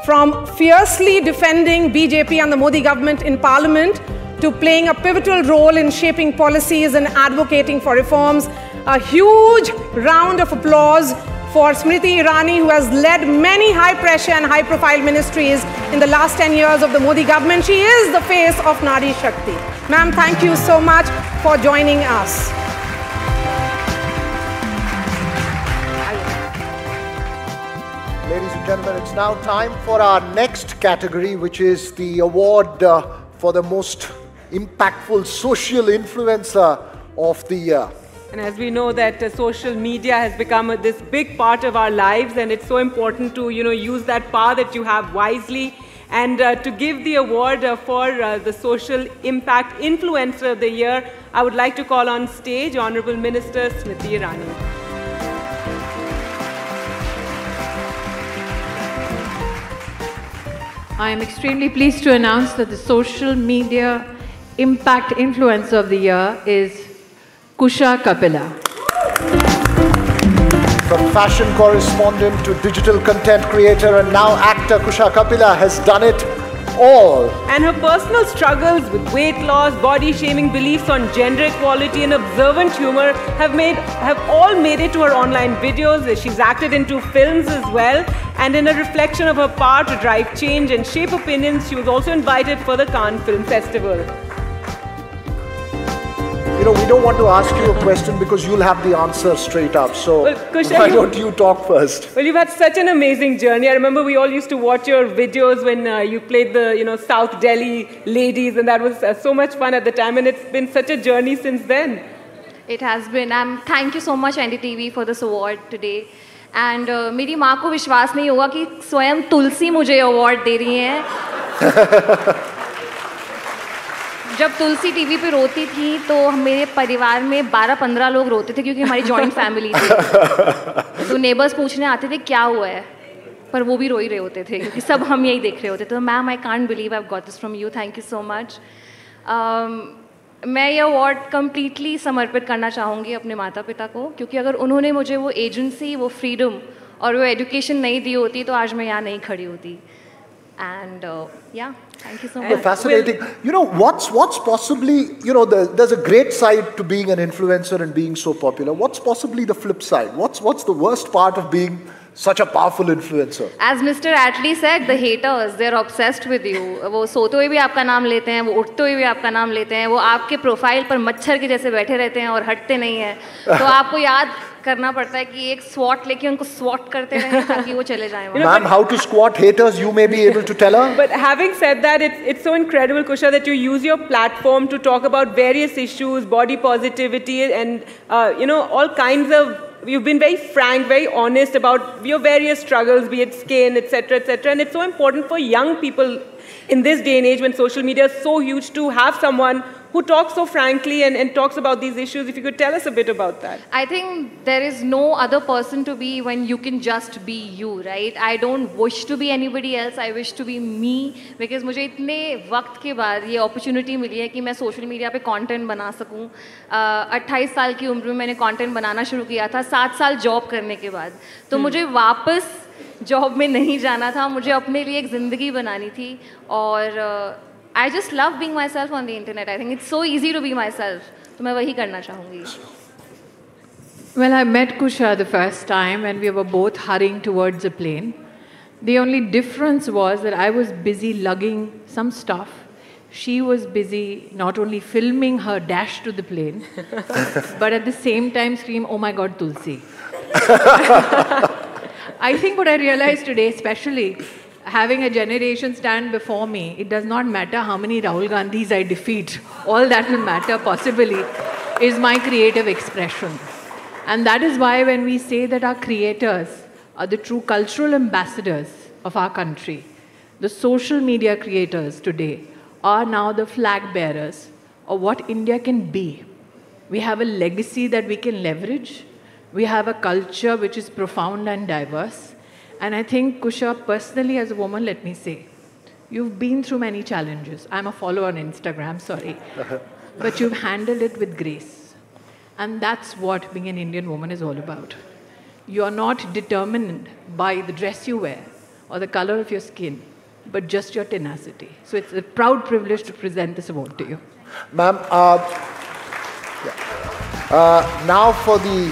From fiercely defending B J P and the Modi government in parliament to playing a pivotal role in shaping policies and advocating for reforms. A huge round of applause for Smriti Irani, who has led many high-pressure and high-profile ministries in the last ten years of the Modi government. She is the face of Nari Shakti. Ma'am, thank you so much for joining us. Ladies and gentlemen, it's now time for our next category, which is the award uh, for the most impactful social influencer of the year. And as we know that uh, social media has become uh, this big part of our lives, and it's so important to, you know, use that power that you have wisely. And uh, to give the award uh, for uh, the Social Impact Influencer of the Year, I would like to call on stage Honorable Minister Smriti Irani. I am extremely pleased to announce that the Social Media Impact Influencer of the Year is Kusha Kapila. From fashion correspondent to digital content creator and now actor, Kusha Kapila has done it all. And her personal struggles with weight loss, body shaming, beliefs on gender equality and observant humor have made have all made it to her online videos. She's acted into films as well. And in a reflection of her power to drive change and shape opinions, she was also invited for the Cannes Film Festival. You know, we don't want to ask you a question because you'll have the answer straight up. So, well, Kusha, why don't you talk first? Well, you've had such an amazing journey. I remember we all used to watch your videos when uh, you played the, you know, South Delhi ladies, and that was uh, so much fun at the time. And it's been such a journey since then. It has been. Um, thank you so much, N D T V, for this award today. And uh, मेरी माँ को विश्वास नहीं होगा कि स्वयं तुलसी मुझे award दे रही हैं. जब तुलसी टीवी पे रोती थी तो मेरे परिवार में बारह पंद्रह लोग रोते थे क्योंकि हमारी जॉइंट फैमिली थी. तो नेबर्स पूछने आते थे क्या हुआ है, पर वो भी रो ही रहे होते थे क्योंकि सब हम यही देख रहे होते थे. तो ma'am, I can't believe I have got this from you. Thank you so much. मैं ये अवार्ड कम्प्लीटली समर्पित करना चाहूँगी अपने माता पिता को, क्योंकि अगर उन्होंने मुझे वो एजेंसी, वो फ्रीडम और वो एजुकेशन नहीं दी होती तो आज मैं यहाँ नहीं खड़ी होती. And uh, yeah, thank you so much. Fascinating. You know, what's what's possibly, you know, the, there's a great side to being an influencer and being so popular. What's possibly the flip side? What's what's the worst part of being such a powerful influencer? As Mister Atlee said, the haters, they're obsessed with you. वो सोते हुए भी आपका नाम लेते हैं, वो उठते हुए भी आपका नाम लेते हैं, वो आपके प्रोफाइल पर मच्छर के जैसे बैठे रहते हैं और हटते नहीं हैं. तो आपको याद करना पड़ता है कि एक स्वॉट लेके उनको स्वॉट करते रहें ताकि वो चले जाएं. Ma'am, how to squat haters? You may be able to tell her. But having said that, it's it's so incredible, Kusha, that you use your platform to talk about various issues, body positivity, and uh, you know, all kinds of. You've been very frank, very honest about your various struggles, be it skin, et cetera, et cetera. And it's so important for young people in this day and age when social media is so huge to have someone who talks so frankly and, and talks about these issues. If you could tell us a bit about that. I think there is no other person to be when you can just be you, right? I don't wish to be anybody else. I wish to be me because मुझे इतने वक्त के बाद ये opportunity मिली है कि मैं social media पे content बना सकूँ. अट्ठाईस साल की उम्र में मैंने content बनाना शुरू किया था सात साल job करने के बाद. तो मुझे वापस job में नहीं जाना था. मुझे अपने लिए एक ज़िंदगी बनानी थी और I just love being myself on the internet. I think it's so easy to be myself. So I would like to do that. Well, I met Kusha the first time and we were both hurrying towards a plane. The only difference was that I was busy lugging some stuff. She was busy not only filming her dash to the plane, but at the same time scream, oh my God, Tulsi. I think what I realized today especially, having a generation stand before me, it does not matter how many Rahul Gandhis I defeat. All that will matter, possibly, is my creative expression. And that is why when we say that our creators are the true cultural ambassadors of our country, the social media creators today are now the flag bearers of what India can be. We have a legacy that we can leverage. We have a culture which is profound and diverse. And I think, Kusha, personally as a woman, let me say, you've been through many challenges. I'm a follower on Instagram, sorry. But you've handled it with grace. And that's what being an Indian woman is all about. You're not determined by the dress you wear or the color of your skin, but just your tenacity. So it's a proud privilege to present this award to you. Ma'am, uh, yeah. uh, now for the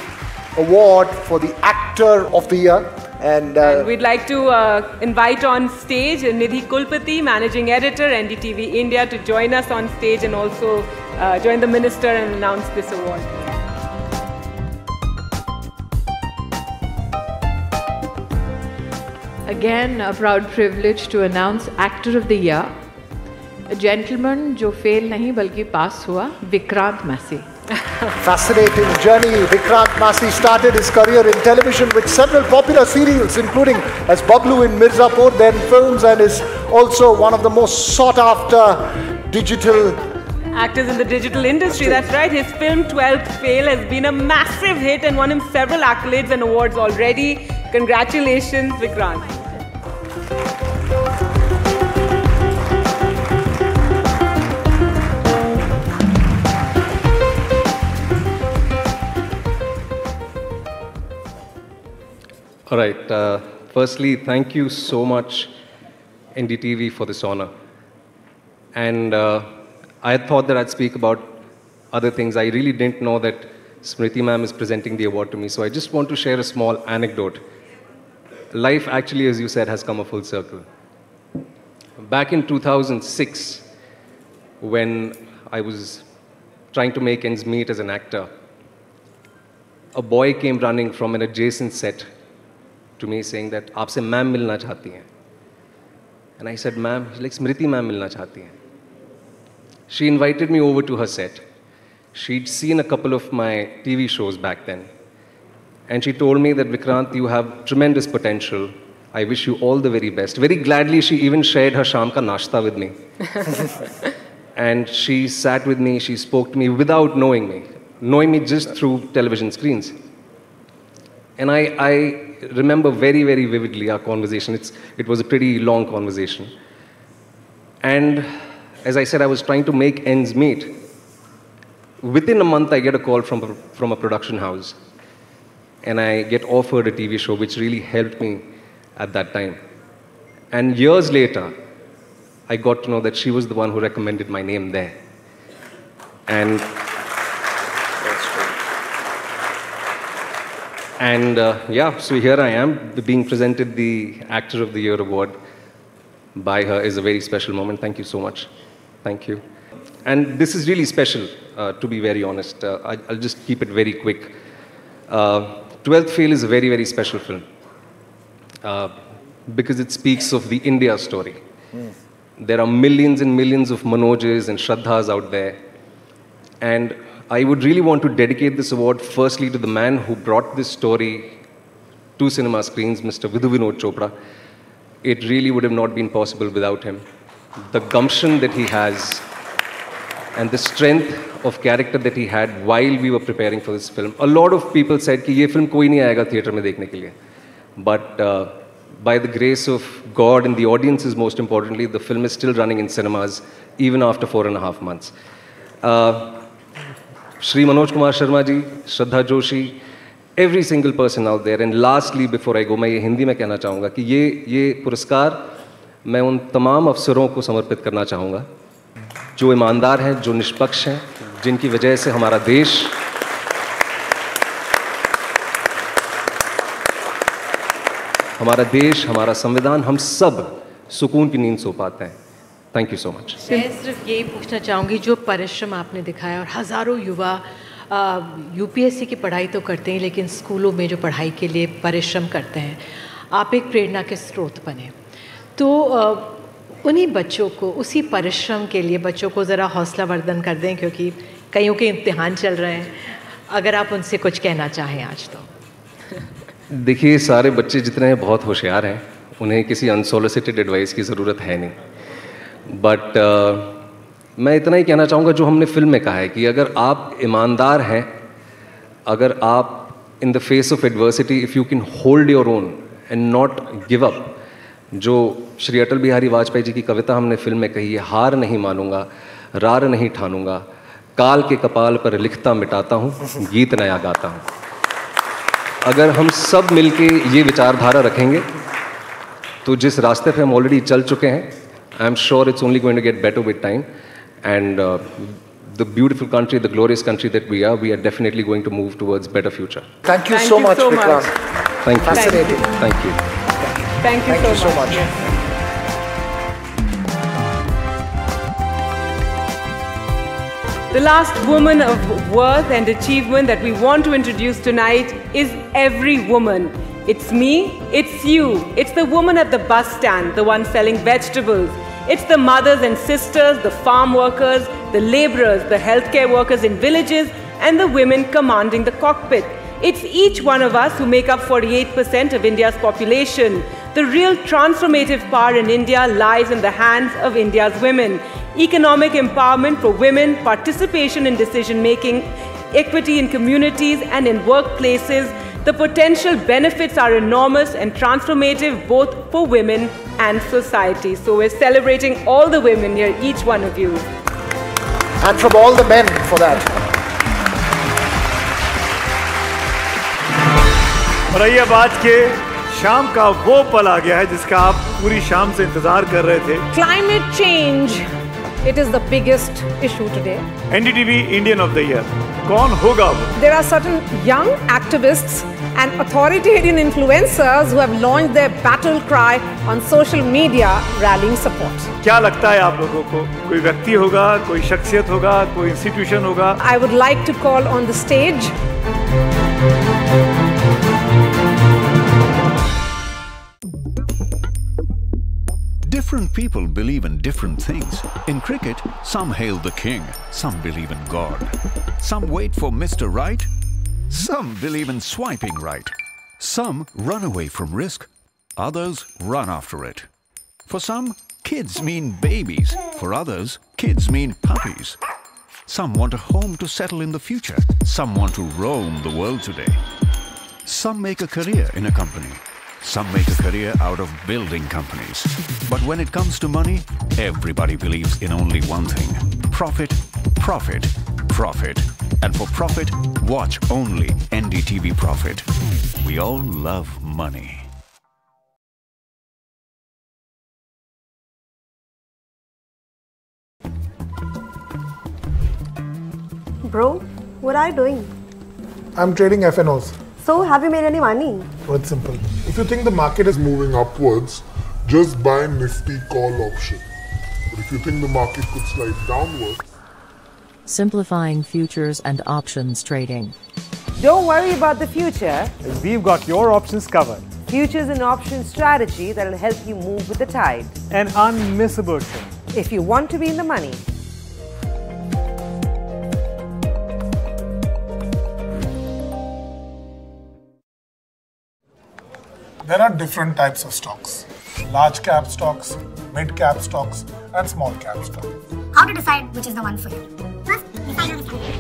award for the Actor of the Year. And, uh, and we'd like to uh, invite on stage Nidhi Kulpati, Managing Editor, N D T V India, to join us on stage and also uh, join the Minister and announce this award. Again, a proud privilege to announce Actor of the Year, a gentleman who failed nahi balki pass hua, Vikrant Massey. Fascinating journey. Vikrant Massey started his career in television with several popular serials including as Bablu in Mirzapur, then films, and is also one of the most sought after digital actors in the digital industry. That's right. His film twelfth Fail has been a massive hit and won him several accolades and awards already. Congratulations, Vikrant. All right, uh, firstly, thank you so much, N D T V, for this honor. And uh, I thought that I'd speak about other things. I really didn't know that Smriti ma'am is presenting the award to me, so I just want to share a small anecdote. Life actually, as you said, has come a full circle. Back in two thousand six, when I was trying to make ends meet as an actor, a boy came running from an adjacent set to me saying that aap se ma'am milna chahti hai. And I said, ma'am, she's like, Smriti ma'am milna chahti hai. She invited me over to her set. She'd seen a couple of my T V shows back then. And she told me that, Vikrant, you have tremendous potential. I wish you all the very best. Very gladly, she even shared her sham ka nashta with me. And she sat with me, she spoke to me without knowing me, knowing me just through television screens. And I, I remember very, very vividly our conversation. It's, it was a pretty long conversation. And as I said, I was trying to make ends meet. Within a month, I get a call from, from a production house. And I get offered a T V show, which really helped me at that time. And years later, I got to know that she was the one who recommended my name there. And And uh, yeah, so here I am, being presented the Actor of the Year award by her is a very special moment. Thank you so much. Thank you. And this is really special, uh, to be very honest. Uh, I, I'll just keep it very quick. Uh, twelfth Fail is a very, very special film uh, because it speaks of the India story. Mm. There are millions and millions of Manojes and Shraddhas out there. And I would really want to dedicate this award firstly to the man who brought this story to cinema screens, Mister Vidhu Vinod Chopra. It really would have not been possible without him. The gumption that he has, and the strength of character that he had while we were preparing for this film. A lot of people said कि ये film कोई नहीं आएगा theatre में देखने के लिए. But uh, by the grace of God and the audiences, most importantly, the film is still running in cinemas even after four and a half months. Uh, Shri Manoj Kumar Sharma ji, Shraddha Joshi, every single person out there. And lastly, before I go, मैं ये हिंदी में कहना चाहूँगा कि ये ये पुरस्कार मैं उन तमाम अफसरों को समर्पित करना चाहूँगा जो ईमानदार हैं, जो निष्पक्ष हैं, जिनकी वजह से हमारा देश हमारा देश हमारा संविधान हम सब सुकून की नींद सो पाते हैं. Thank you so much. मैं सिर्फ यही पूछना चाहूँगी जो परिश्रम आपने दिखाया और हज़ारों युवा यूपीएससी की पढ़ाई तो करते हैं लेकिन स्कूलों में जो पढ़ाई के लिए परिश्रम करते हैं, आप एक प्रेरणा के स्रोत बने. तो आ, उन्हीं बच्चों को उसी परिश्रम के लिए बच्चों को ज़रा हौसलावर्धन कर दें क्योंकि कईयों के इम्तिहान चल रहे हैं. अगर आप उनसे कुछ कहना चाहें आज तो. देखिए, सारे बच्चे जितने हैं बहुत होशियार हैं, उन्हें किसी अनसोलिसिटेड एडवाइस की ज़रूरत है नहीं. बट uh, मैं इतना ही कहना चाहूँगा जो हमने फिल्म में कहा है कि अगर आप ईमानदार हैं, अगर आप in the face of adversity if you can hold your own and not give up, जो श्री अटल बिहारी वाजपेयी जी की कविता हमने फिल्म में कही है, हार नहीं मानूंगा, रार नहीं ठानूंगा, काल के कपाल पर लिखता मिटाता हूँ, गीत नया गाता हूँ. अगर हम सब मिलके ये विचारधारा रखेंगे तो जिस रास्ते पे हम ऑलरेडी चल चुके हैं, I am sure it's only going to get better with time. And the beautiful country, the glorious country that we are, we are definitely going to move towards better future. Thank you Thank so you much, so Vikrant. Much. Thank you. Fascinating. Thank you. Thank you, Thank you so, so much. much. The last woman of worth and achievement that we want to introduce tonight is every woman. It's me, it's you, it's the woman at the bus stand, the one selling vegetables. It's the mothers and sisters, the farm workers, the laborers, the healthcare workers in villages, and the women commanding the cockpit. It's each one of us who make up forty-eight percent of India's population. The real transformative power in India lies in the hands of India's women. Economic empowerment for women, participation in decision-making, equity in communities and in workplaces, the potential benefits are enormous and transformative both for women and society. So we're celebrating all the women here, each one of you. And from all the men for that. और ये बात के शाम का वो पल आ गया है जिसका आप पूरी शाम से इंतजार कर रहे थे. Climate change, it is the biggest issue today. NDTV Indian of the year कौन होगा? There are certain young activists and authoritarian influencers who have launched their battle cry on social media rallying support. क्या लगता है आप लोगों को, कोई व्यक्ति होगा, कोई शख्सियत होगा, कोई इंस्टीट्यूशन होगा? I would like to call on the stage Different people believe in different things. In cricket, some hail the king, some believe in God. Some wait for Mister Right, some believe in swiping right. Some run away from risk, others run after it. For some, kids mean babies. For others, kids mean puppies. Some want a home to settle in the future. Some want to roam the world today. Some make a career in a company. Some make a career out of building companies. But when it comes to money, everybody believes in only one thing. Profit, profit, profit. And for profit, watch only N D T V Profit. We all love money. Bro, what are you doing? I'm trading F and Os. So, have you made any money? Oh, it's simple. If you think the market is moving upwards, just buy Nifty call option. But if you think the market could slide downwards... Simplifying futures and options trading. Don't worry about the future. We've got your options covered. Futures and options strategy that will help you move with the tide. An unmissable thing. If you want to be in the money. There are different types of stocks. Large cap stocks, mid cap stocks and small cap stocks. how to decide which is the one for you. First, decide on the country.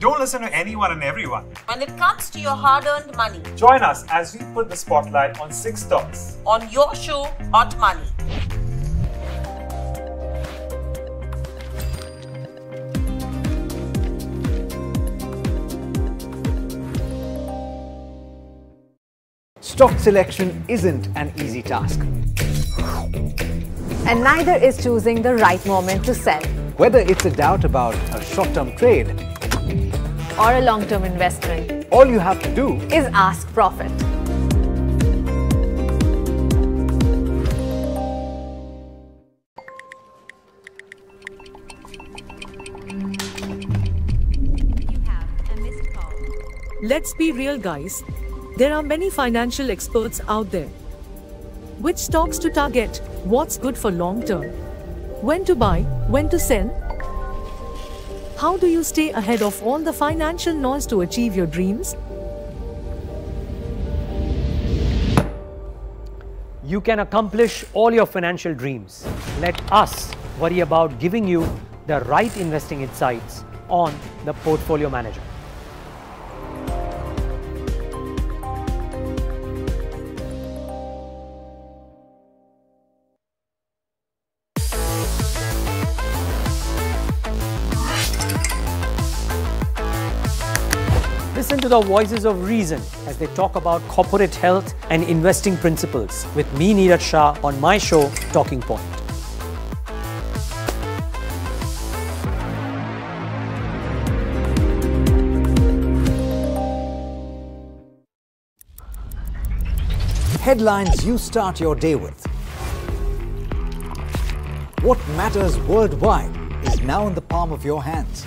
Don't listen to anyone and everyone when it comes to your hard-earned money. Join us as we put the spotlight on six stocks on your show, Hot Money. Stock selection isn't an easy task. And neither is choosing the right moment to sell. Whether it's a doubt about a short-term trade or a long-term investment, all you have to do is ask Profit. You have a missed call. Let's be real, guys. There are many financial experts out there. Which stocks to target, what's good for long term, when to buy, when to sell. How do you stay ahead of all the financial noise to achieve your dreams? You can accomplish all your financial dreams. Let us worry about giving you the right investing insights on the Portfolio Manager. Listen to the voices of reason as they talk about corporate health and investing principles with me, Neeraj Shah, on my show, Talking Point. Headlines you start your day with. What matters worldwide is now in the palm of your hands.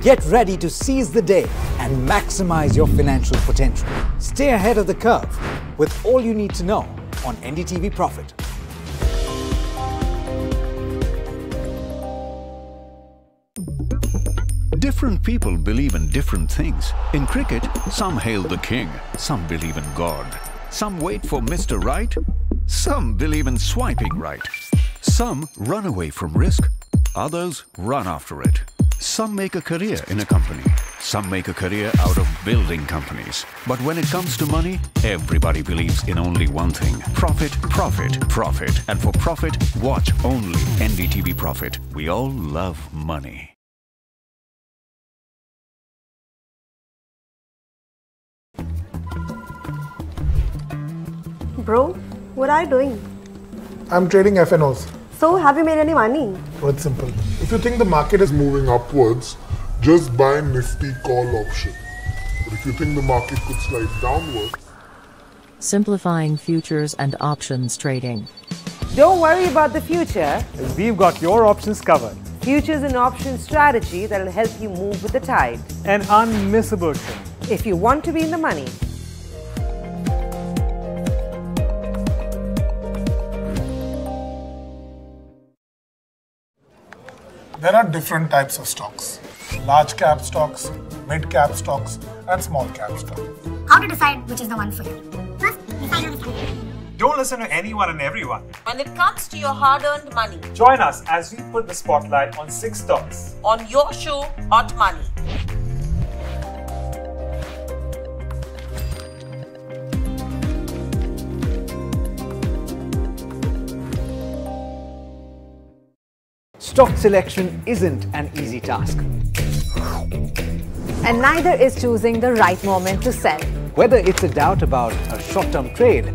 Get ready to seize the day and maximize your financial potential. Stay ahead of the curve with all you need to know on N D T V Profit. Different people believe in different things. In cricket, some hail the king, some believe in God, some wait for Mister Right, some believe in swiping right, some run away from risk, others run after it. Some make a career in a company. Some make a career out of building companies. But when it comes to money, everybody believes in only one thing. Profit, profit, profit. And for profit, watch only N D T V Profit. We all love money. Bro, what are you doing? I'm trading F and Os. So, have you made any money? Oh, it's simple. If you think the market is moving upwards, just buy Nifty call option. But if you think the market could slide downwards... Simplifying futures and options trading. Don't worry about the future. We've got your options covered. Futures and options strategy that will help you move with the tide. An unmissable trade. If you want to be in the money. There are different types of stocks. Large cap stocks, mid cap stocks and small cap stocks. How to decide which is the one for you? First, decide on the country. Don't listen to anyone and everyone when it comes to your hard-earned money. Join us as we put the spotlight on six stocks on your show, Hot Money. Stock selection isn't an easy task. And neither is choosing the right moment to sell. Whether it's a doubt about a short-term trade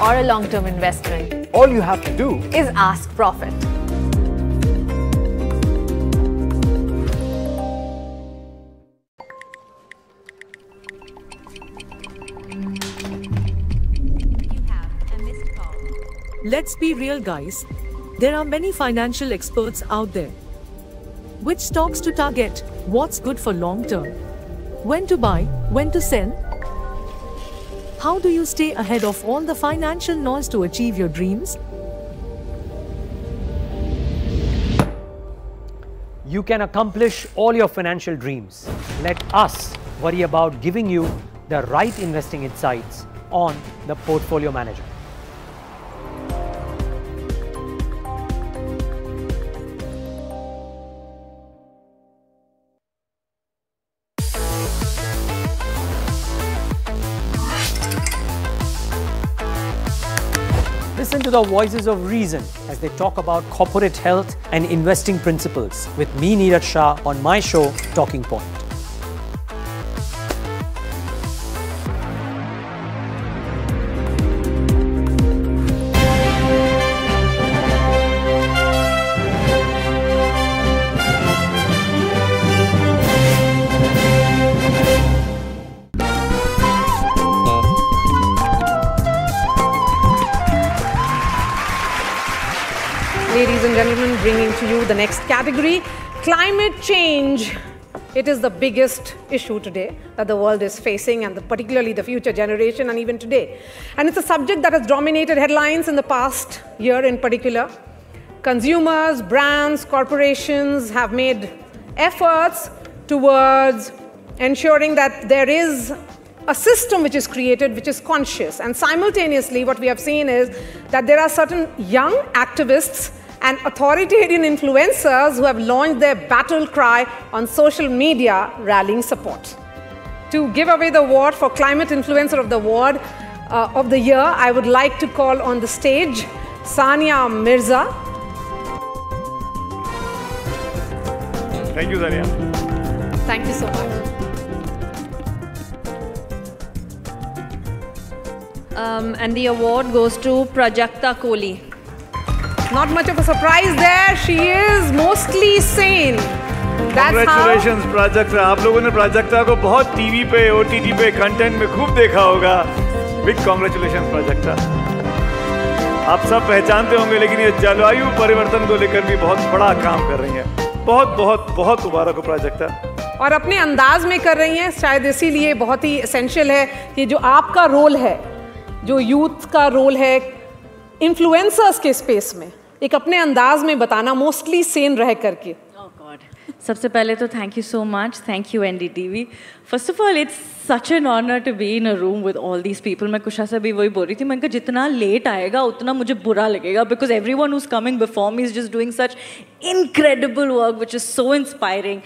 or a long-term investment, all you have to do is ask Profit. You have a missed call. Let's be real, guys. There are many financial experts out there. Which stocks to target, what's good for long term, when to buy, when to sell. How do you stay ahead of all the financial noise to achieve your dreams? You can accomplish all your financial dreams. Let us worry about giving you the right investing insights on the Portfolio Manager. listen to the voices of reason as they talk about corporate health and investing principles with me, Neeraj Shah, on my show, Talking Point. Bringing to you the next category, climate change. It is the biggest issue today that the world is facing, and the, particularly the future generation and even today. And it's a subject that has dominated headlines in the past year in particular. Consumers, brands, corporations have made efforts towards ensuring that there is a system which is created, which is conscious. And simultaneously, what we have seen is that there are certain young activists and authoritarian influencers who have launched their battle cry on social media, rallying support. To give away the award for Climate Influencer of the Award uh, of the Year, I would like to call on the stage Sania Mirza. Thank you, Sania. Thank you so much. Um, and the award goes to Prajakta Kohli. Not much of a surprise there. She is mostly sane. That's Congratulations, how... Prajakta. आप लोगों ने प्राजक्ता को बहुत TV पे, O T T पे, content में खूब देखा होगा. Big congratulations, Prajakta. आप सब पहचानते होंगे, लेकिन ये जलवायु परिवर्तन को लेकर भी बहुत बड़ा काम कर रही हैं. बहुत बहुत बहुत मुबारक हो प्राजक्ता. और अपने अंदाज में कर रही हैं. शायद इसीलिए बहुत ही एसेंशियल है कि जो आपका रोल है, जो यूथ का रोल है इन्फ्लुएंसर्स के स्पेस में, एक अपने अंदाज में बताना, मोस्टली सेन रह करके. Oh God. सबसे पहले तो thank you so much. Thank you N D T V. First of all it's such an honour to be in a room with all these people. मैं कुशा से भी वही बोल रही थी, मैंने कहा जितना लेट आएगा उतना मुझे बुरा लगेगा, because every one who's coming before me is just doing such incredible work which is so inspiring.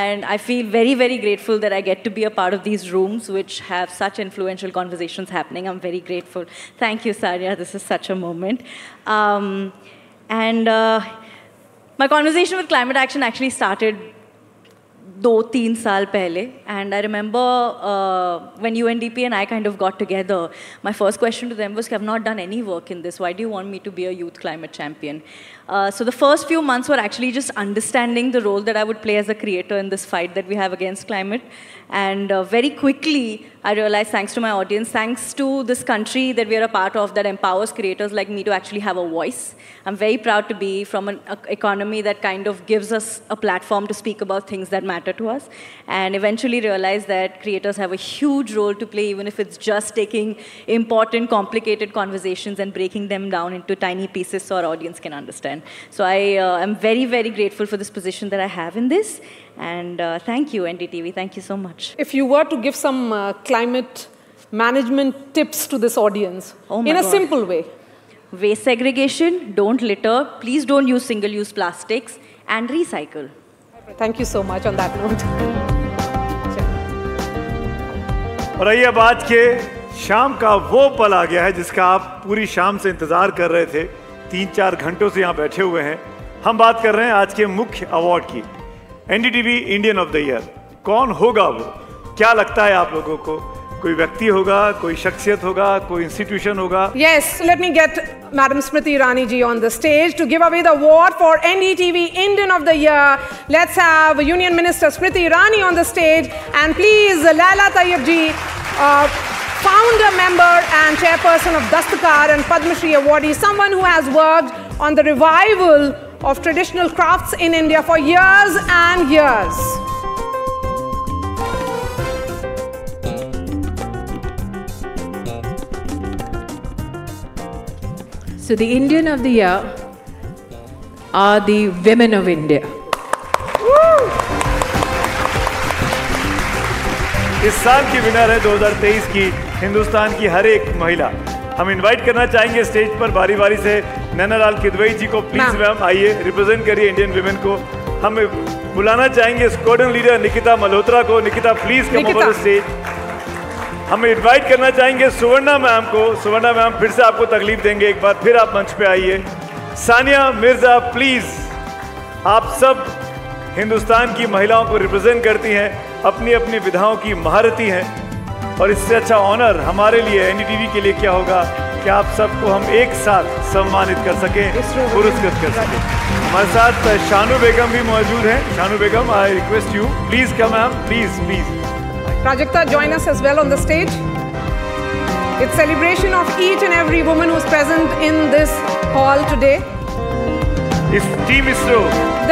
And I feel very, very grateful that I get to be a part of these rooms which have such influential conversations happening. I'm very grateful. Thank you, Sania. This is such a moment. Um, and uh, my conversation with climate action actually started two, three saal pehle. And I remember uh, when U N D P and I kind of got together, my first question to them was, I've not done any work in this. Why do you want me to be a youth climate champion? Uh, so the first few months were actually just understanding the role that I would play as a creator in this fight that we have against climate. And uh, very quickly, I realized, thanks to my audience, thanks to this country that we are a part of that empowers creators like me to actually have a voice. I'm very proud to be from an economy that kind of gives us a platform to speak about things that matter to us. And eventually realized that creators have a huge role to play, even if it's just taking important, complicated conversations and breaking them down into tiny pieces so our audience can understand. So I uh, am very, very grateful for this position that I have in this. And uh, thank you, N D T V. Thank you so much. If you were to give some uh, climate management tips to this audience, oh my in a God. simple way. Waste segregation, don't litter, please don't use single-use plastics, and recycle. Thank you so much on that note. और आइए बात के शाम का वो पल आ गया है जिसका आप पूरी शाम से इंतजार कर रहे थे. तीन चार घंटों से यहाँ बैठे हुए हैं. हम बात कर रहे हैं आज के मुख्य अवार्ड की, NDTV Indian of the year. कौन होगा वो? क्या लगता है आप लोगों को? कोई व्यक्ति होगा, कोई शख्सियत होगा, कोई इंस्टीट्यूशन होगा? Yes, let me get madam Smriti Irani ji on the stage to give away the award for NDTV Indian of the year. Let's have union minister Smriti Irani on the stage and please Laila Tyabji, founder, member and chairperson of Dastakar and Padma Shri awardee, someone who has worked on the revival of traditional crafts in India for years and years. So the Indian of the Year are the women of India. इस साल की winner है दो हज़ार तेईस की हिंदुस्तान की हर एक महिला. हम इनवाइट करना चाहेंगे स्टेज पर बारी बारी से नैना लाल किदवई जी को. प्लीज मैम आइए, रिप्रेजेंट करिए इंडियन वुमेन को. हम बुलाना चाहेंगे स्क्वाड्रन लीडर निकिता मल्होत्रा को. Nikita please come on stage. हम इनवाइट करना चाहेंगे सुवर्णा मैम को। सुवर्णा मैम फिर से आपको तकलीफ देंगे, एक बार फिर आप मंच पे आइए। सानिया मिर्जा प्लीज, आप सब हिंदुस्तान की महिलाओं को रिप्रेजेंट करती हैं, अपनी अपनी विधाओं की महारथी हैं, और इससे अच्छा ऑनर हमारे लिए एनडीटीवी के लिए क्या होगा कि आप सबको हम एक साथ सम्मानित कर सकें, पुरस्कृत कर सकें। हमारे साथ शानू बेगम भी मौजूद हैं। Shanu Begum, I request you please come ma'am, please please. Prajakta, join us as well on the stage. It's celebration of each and every woman who's present in this hall today. It's Team ISRO.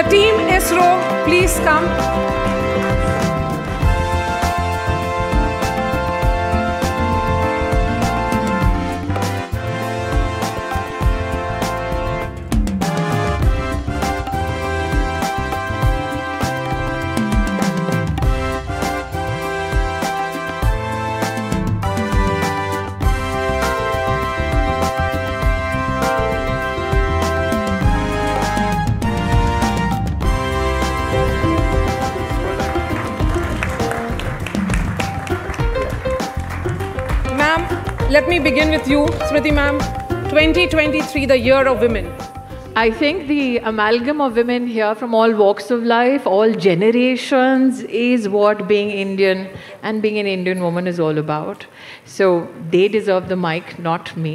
The Team ISRO, please come. Let me begin with you, Smriti ma'am. twenty twenty-three, the year of women. I think the amalgam of women here from all walks of life, all generations, is what being Indian and being an Indian woman is all about. So they deserve the mic, not me.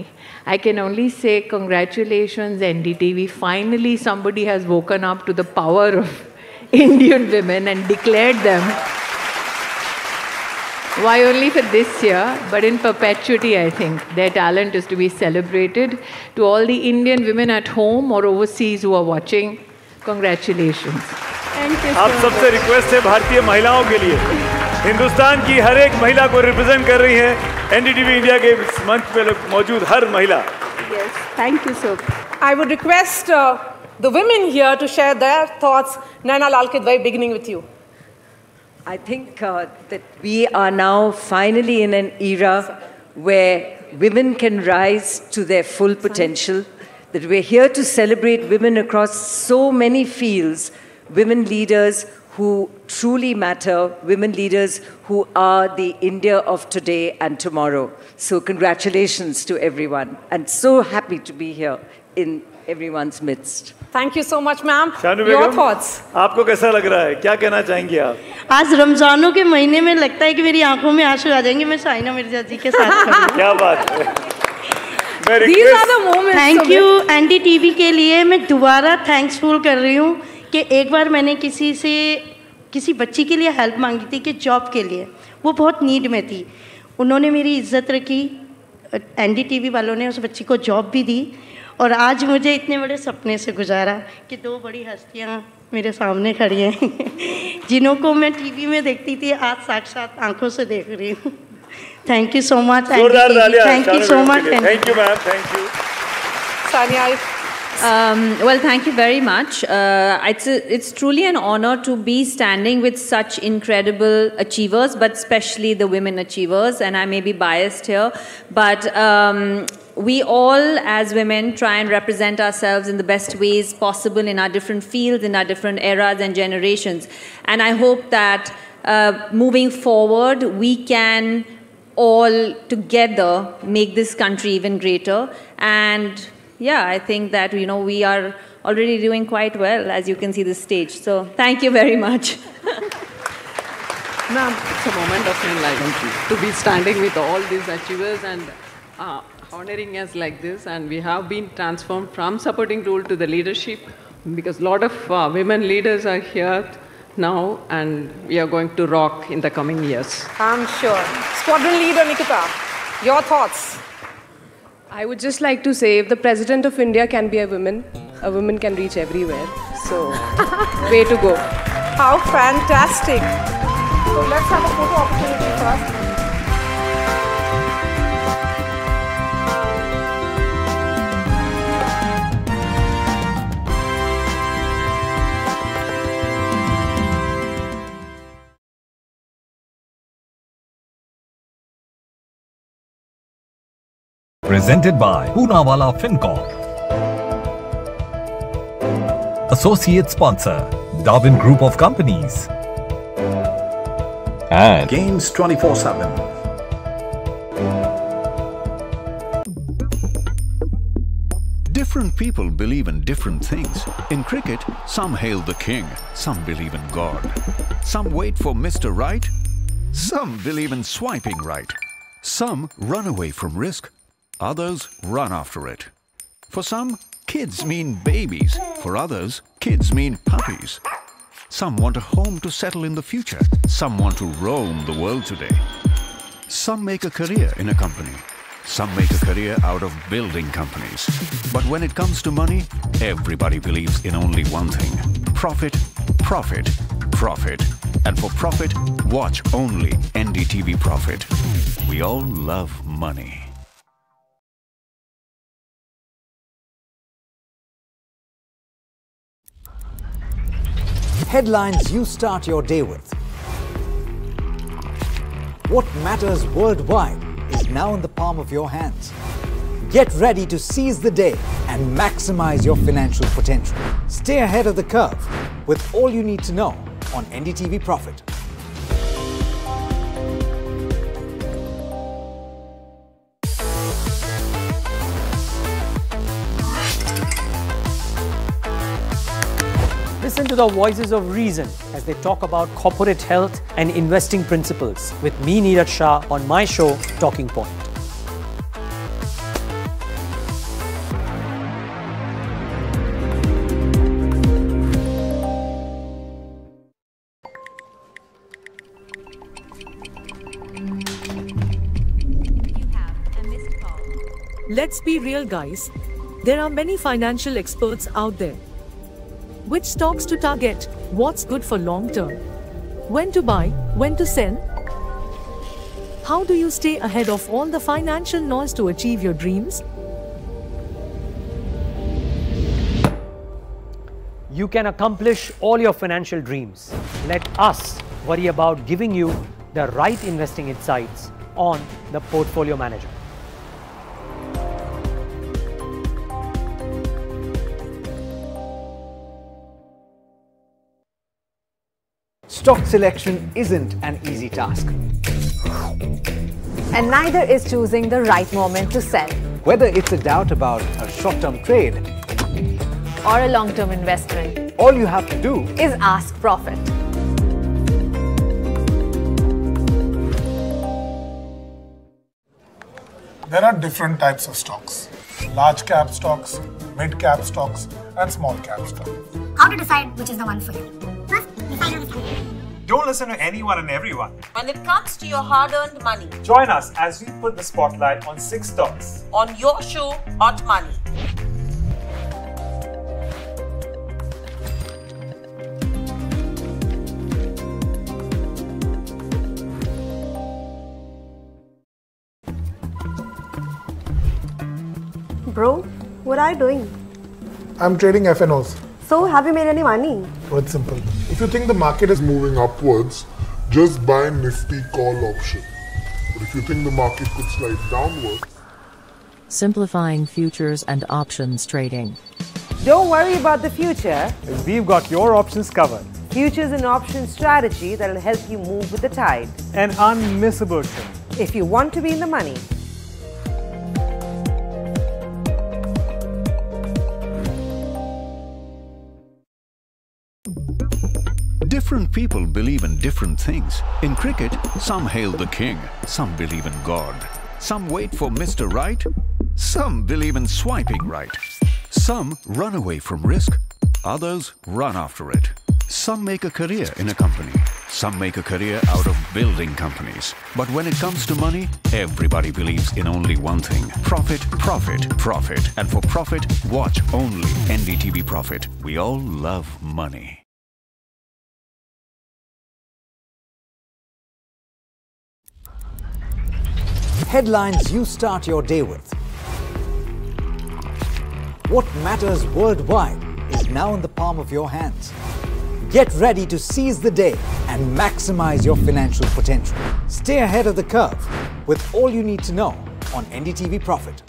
I can only say congratulations, N D T V. Finally, somebody has woken up to the power of Indian women and declared them. Why only for this year, but in perpetuity, I think. Their talent is to be celebrated. To all the Indian women at home or overseas who are watching, congratulations. Thank you. आप सबसे request है भारतीय महिलाओं के लिए, हिंदुस्तान की हर एक महिला को रिप्रेजेंट कर रही है एनडीटीवी इंडिया के मंच पे लोग मौजूद हर महिला। Yes, thank you sir. I would request uh, the women here to share their thoughts. Naina Lal Kidwai, beginning with you. I think uh, that we are now finally in an era where women can rise to their full potential, that we're here to celebrate women across so many fields, women leaders who truly matter, women leaders who are the India of today and tomorrow. So congratulations to everyone, and so happy to be here in everyone's midst. Thank you so much, ma'am. Your thoughts? आपको कैसा लग रहा है? क्या कहना चाहेंगे आप? आज रमजानों के महीने में लगता है कि मेरी आंखों में आंसू आ जाएंगे। मैं साइना मिर्जा जी के साथ खड़ी हूं। क्या बात है? These are the moments. Thank you NDTV के लिए मैं दोबारा थैंक्सफुल कर रही हूँ कि एक बार मैंने किसी से किसी बच्ची के लिए हेल्प मांगी थी कि जॉब के लिए, वो बहुत नीड में थी, उन्होंने मेरी इज्जत रखी, एनडीटीवी वालों ने उस बच्ची को जॉब भी दी, और आज मुझे इतने बड़े सपने से गुजारा कि दो बड़ी हस्तियाँ मेरे सामने खड़ी हैं जिनको मैं टीवी में देखती थी, आज साक्षात आंखों से देख रही हूँ। Thank you so much, thank you so much, thank you ma'am, thank you. Sania, Um, well, thank you very much. Uh, it's, a, it's truly an honor to be standing with such incredible achievers, but especially the women achievers, and I may be biased here, but um, we all as women try and represent ourselves in the best ways possible in our different fields, in our different eras and generations. And I hope that uh, moving forward, we can all together make this country even greater. And yeah, I think that, you know, we are already doing quite well, as you can see this stage. So thank you very much. Ma'am, it's a moment of enlightenment to be standing with all these achievers and uh, honoring us like this. And we have been transformed from supporting role to the leadership, because a lot of uh, women leaders are here now, and we are going to rock in the coming years. I'm sure. Squadron Leader Nikita, your thoughts? I would just like to say, if the President of India can be a woman, a woman can reach everywhere. So, way to go. How fantastic. So, let's have a photo opportunity first. Presented by Poonawalla FinCorp. Associate sponsor, Darwin Group of Companies. And Games twenty-four seven. people believe in different things. In cricket, some hail the king, some believe in God. Some wait for Mister Right, some believe in swiping right. Some run away from risk, others run after it. For some, kids mean babies. For others, kids mean puppies. Some want a home to settle in the future. Some want to roam the world today. Some make a career in a company. Some make a career out of building companies. But when it comes to money, everybody believes in only one thing. Profit, profit, profit. And for profit, watch only N D T V Profit. We all love money. Headlines you start your day with. What matters worldwide is now in the palm of your hands. Get ready to seize the day and maximize your financial potential. Stay ahead of the curve with all you need to know on N D T V Profit. Listen to the voices of reason as they talk about corporate health and investing principles with me, Neeraj Shah, on my show, Talking Point. You have a missed call. Let's be real, guys. There are many financial experts out there. Which stocks to target, what's good for long term, when to buy, when to sell. How do you stay ahead of all the financial noise to achieve your dreams? You can accomplish all your financial dreams. Let us worry about giving you the right investing insights on the Portfolio Manager. Stock selection isn't an easy task. And neither is choosing the right moment to sell. Whether it's a doubt about a short-term trade or a long-term investment, all you have to do is ask Profit. There are different types of stocks. Large cap stocks, mid cap stocks and small cap stocks. How to decide which is the one for you? First, decide on the Don't listen to anyone and everyone when it comes to your hard-earned money. Join us as we put the spotlight on six stocks on your show, Hot Money. Bro, what are you doing? I'm trading F N Os. So, have you made any money? Oh, it's simple. If you think the market is moving upwards, just buy Nifty call option. But if you think the market could slide downwards... Simplifying futures and options trading. Don't worry about the future. We've got your options covered. Futures and options strategy that will help you move with the tide. An unmissable trade. If you want to be in the money. Different people believe in different things. In cricket, some hail the king, some believe in God. Some wait for Mister Right, some believe in swiping right. Some run away from risk, others run after it. Some make a career in a company. Some make a career out of building companies. But when it comes to money, everybody believes in only one thing. Profit, profit, profit. And for profit, watch only N D T V Profit. We all love money. Headlines you start your day with. What matters worldwide is now in the palm of your hands. Get ready to seize the day and maximize your financial potential. Stay ahead of the curve with all you need to know on N D T V Profit.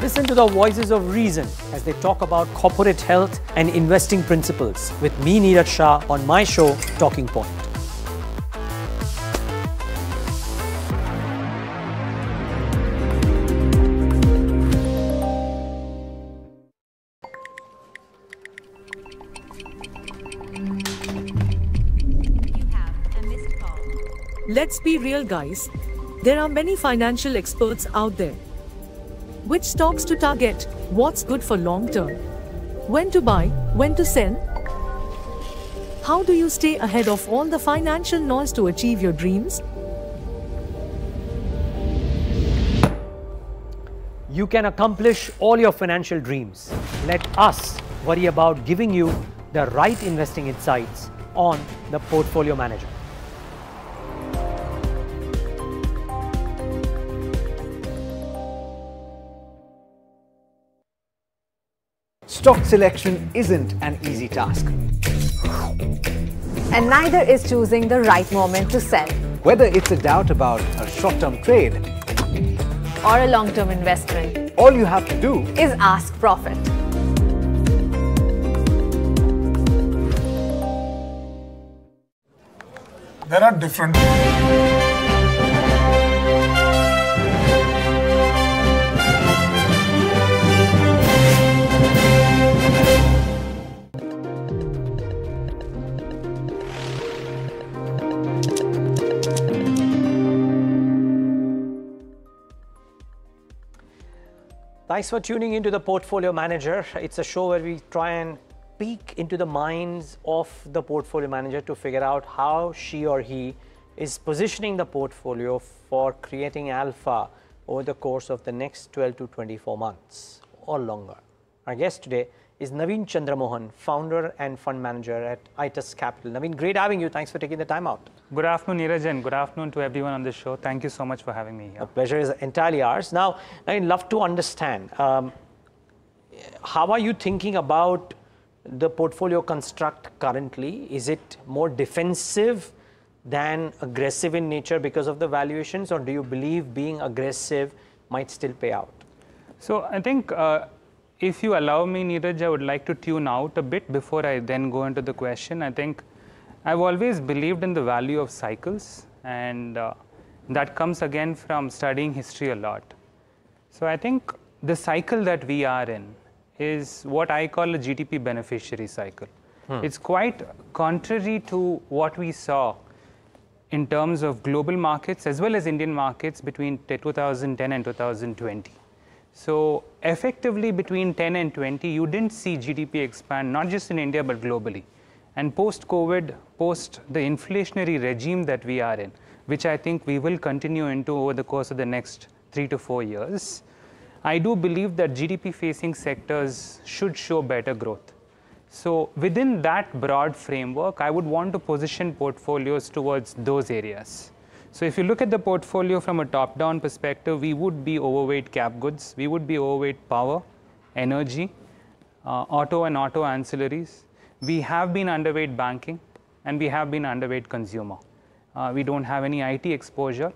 Listen to to the voices of reason as they talk about corporate health and investing principles with me, Neeraj Shah, on my show, Talking Point. Let's be real, guys. There are many financial experts out there. Which stocks to target, what's good for long term, when to buy, when to sell. How do you stay ahead of all the financial noise to achieve your dreams? You can accomplish all your financial dreams. Let us worry about giving you the right investing insights on the Portfolio Manager. Stock selection isn't an easy task. And neither is choosing the right moment to sell. Whether it's a doubt about a short-term trade or a long-term investment, all you have to do is ask Profit. There are different... Thanks for tuning into the Portfolio Manager. It's a show where we try and peek into the minds of the portfolio manager to figure out how she or he is positioning the portfolio for creating alpha over the course of the next twelve to twenty-four months or longer. Our guest today is Naveen Chandramohan, founder and fund manager at Itus Capital. Naveen, great having you. Thanks for taking the time out. Good afternoon, Neeraj, and good afternoon to everyone on this show. Thank you so much for having me here. The pleasure is entirely ours. Now, I'd love to understand, um, how are you thinking about the portfolio construct currently? Is it more defensive than aggressive in nature because of the valuations, or do you believe being aggressive might still pay out? So, I think, uh, if you allow me, Neeraj, I would like to tune out a bit before I then go into the question. I think I've always believed in the value of cycles, and uh, that comes again from studying history a lot. So I think the cycle that we are in is what I call a G D P beneficiary cycle. Hmm. It's quite contrary to what we saw in terms of global markets as well as Indian markets between two thousand ten and two thousand twenty. So effectively between ten and twenty, you didn't see G D P expand, not just in India but globally. And post-COVID, post the inflationary regime that we are in, which I think we will continue into over the course of the next three to four years, I do believe that G D P-facing sectors should show better growth. So within that broad framework, I would want to position portfolios towards those areas. So if you look at the portfolio from a top-down perspective, we would be overweight cap goods, we would be overweight power, energy, uh, auto and auto ancillaries. We have been underweight banking, and we have been underweight consumer. Uh, we don't have any I T exposure,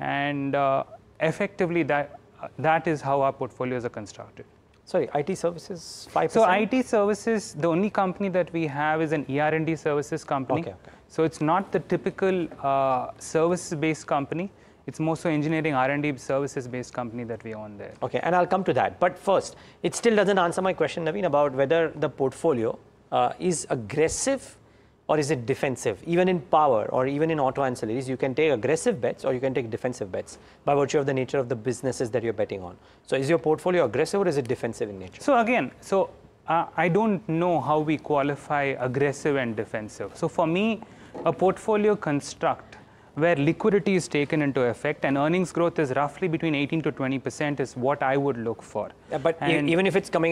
and uh, effectively that, uh, that is how our portfolios are constructed. Sorry, I T services, five percent? So I T services, the only company that we have is an E R and D services company. Okay, okay. So it's not the typical uh, service-based company. It's more so engineering R and D services-based company that we own there. Okay, and I'll come to that. But first, it still doesn't answer my question, Naveen, about whether the portfolio Uh, is aggressive or is it defensive? Even in power or even in auto ancillaries, you can take aggressive bets or you can take defensive bets by virtue of the nature of the businesses that you're betting on. So is your portfolio aggressive or is it defensive in nature? So again, so uh, I don't know how we qualify aggressive and defensive. So for me, a portfolio construct where liquidity is taken into effect and earnings growth is roughly between eighteen to twenty percent is what I would look for. Yeah, but and even if it's coming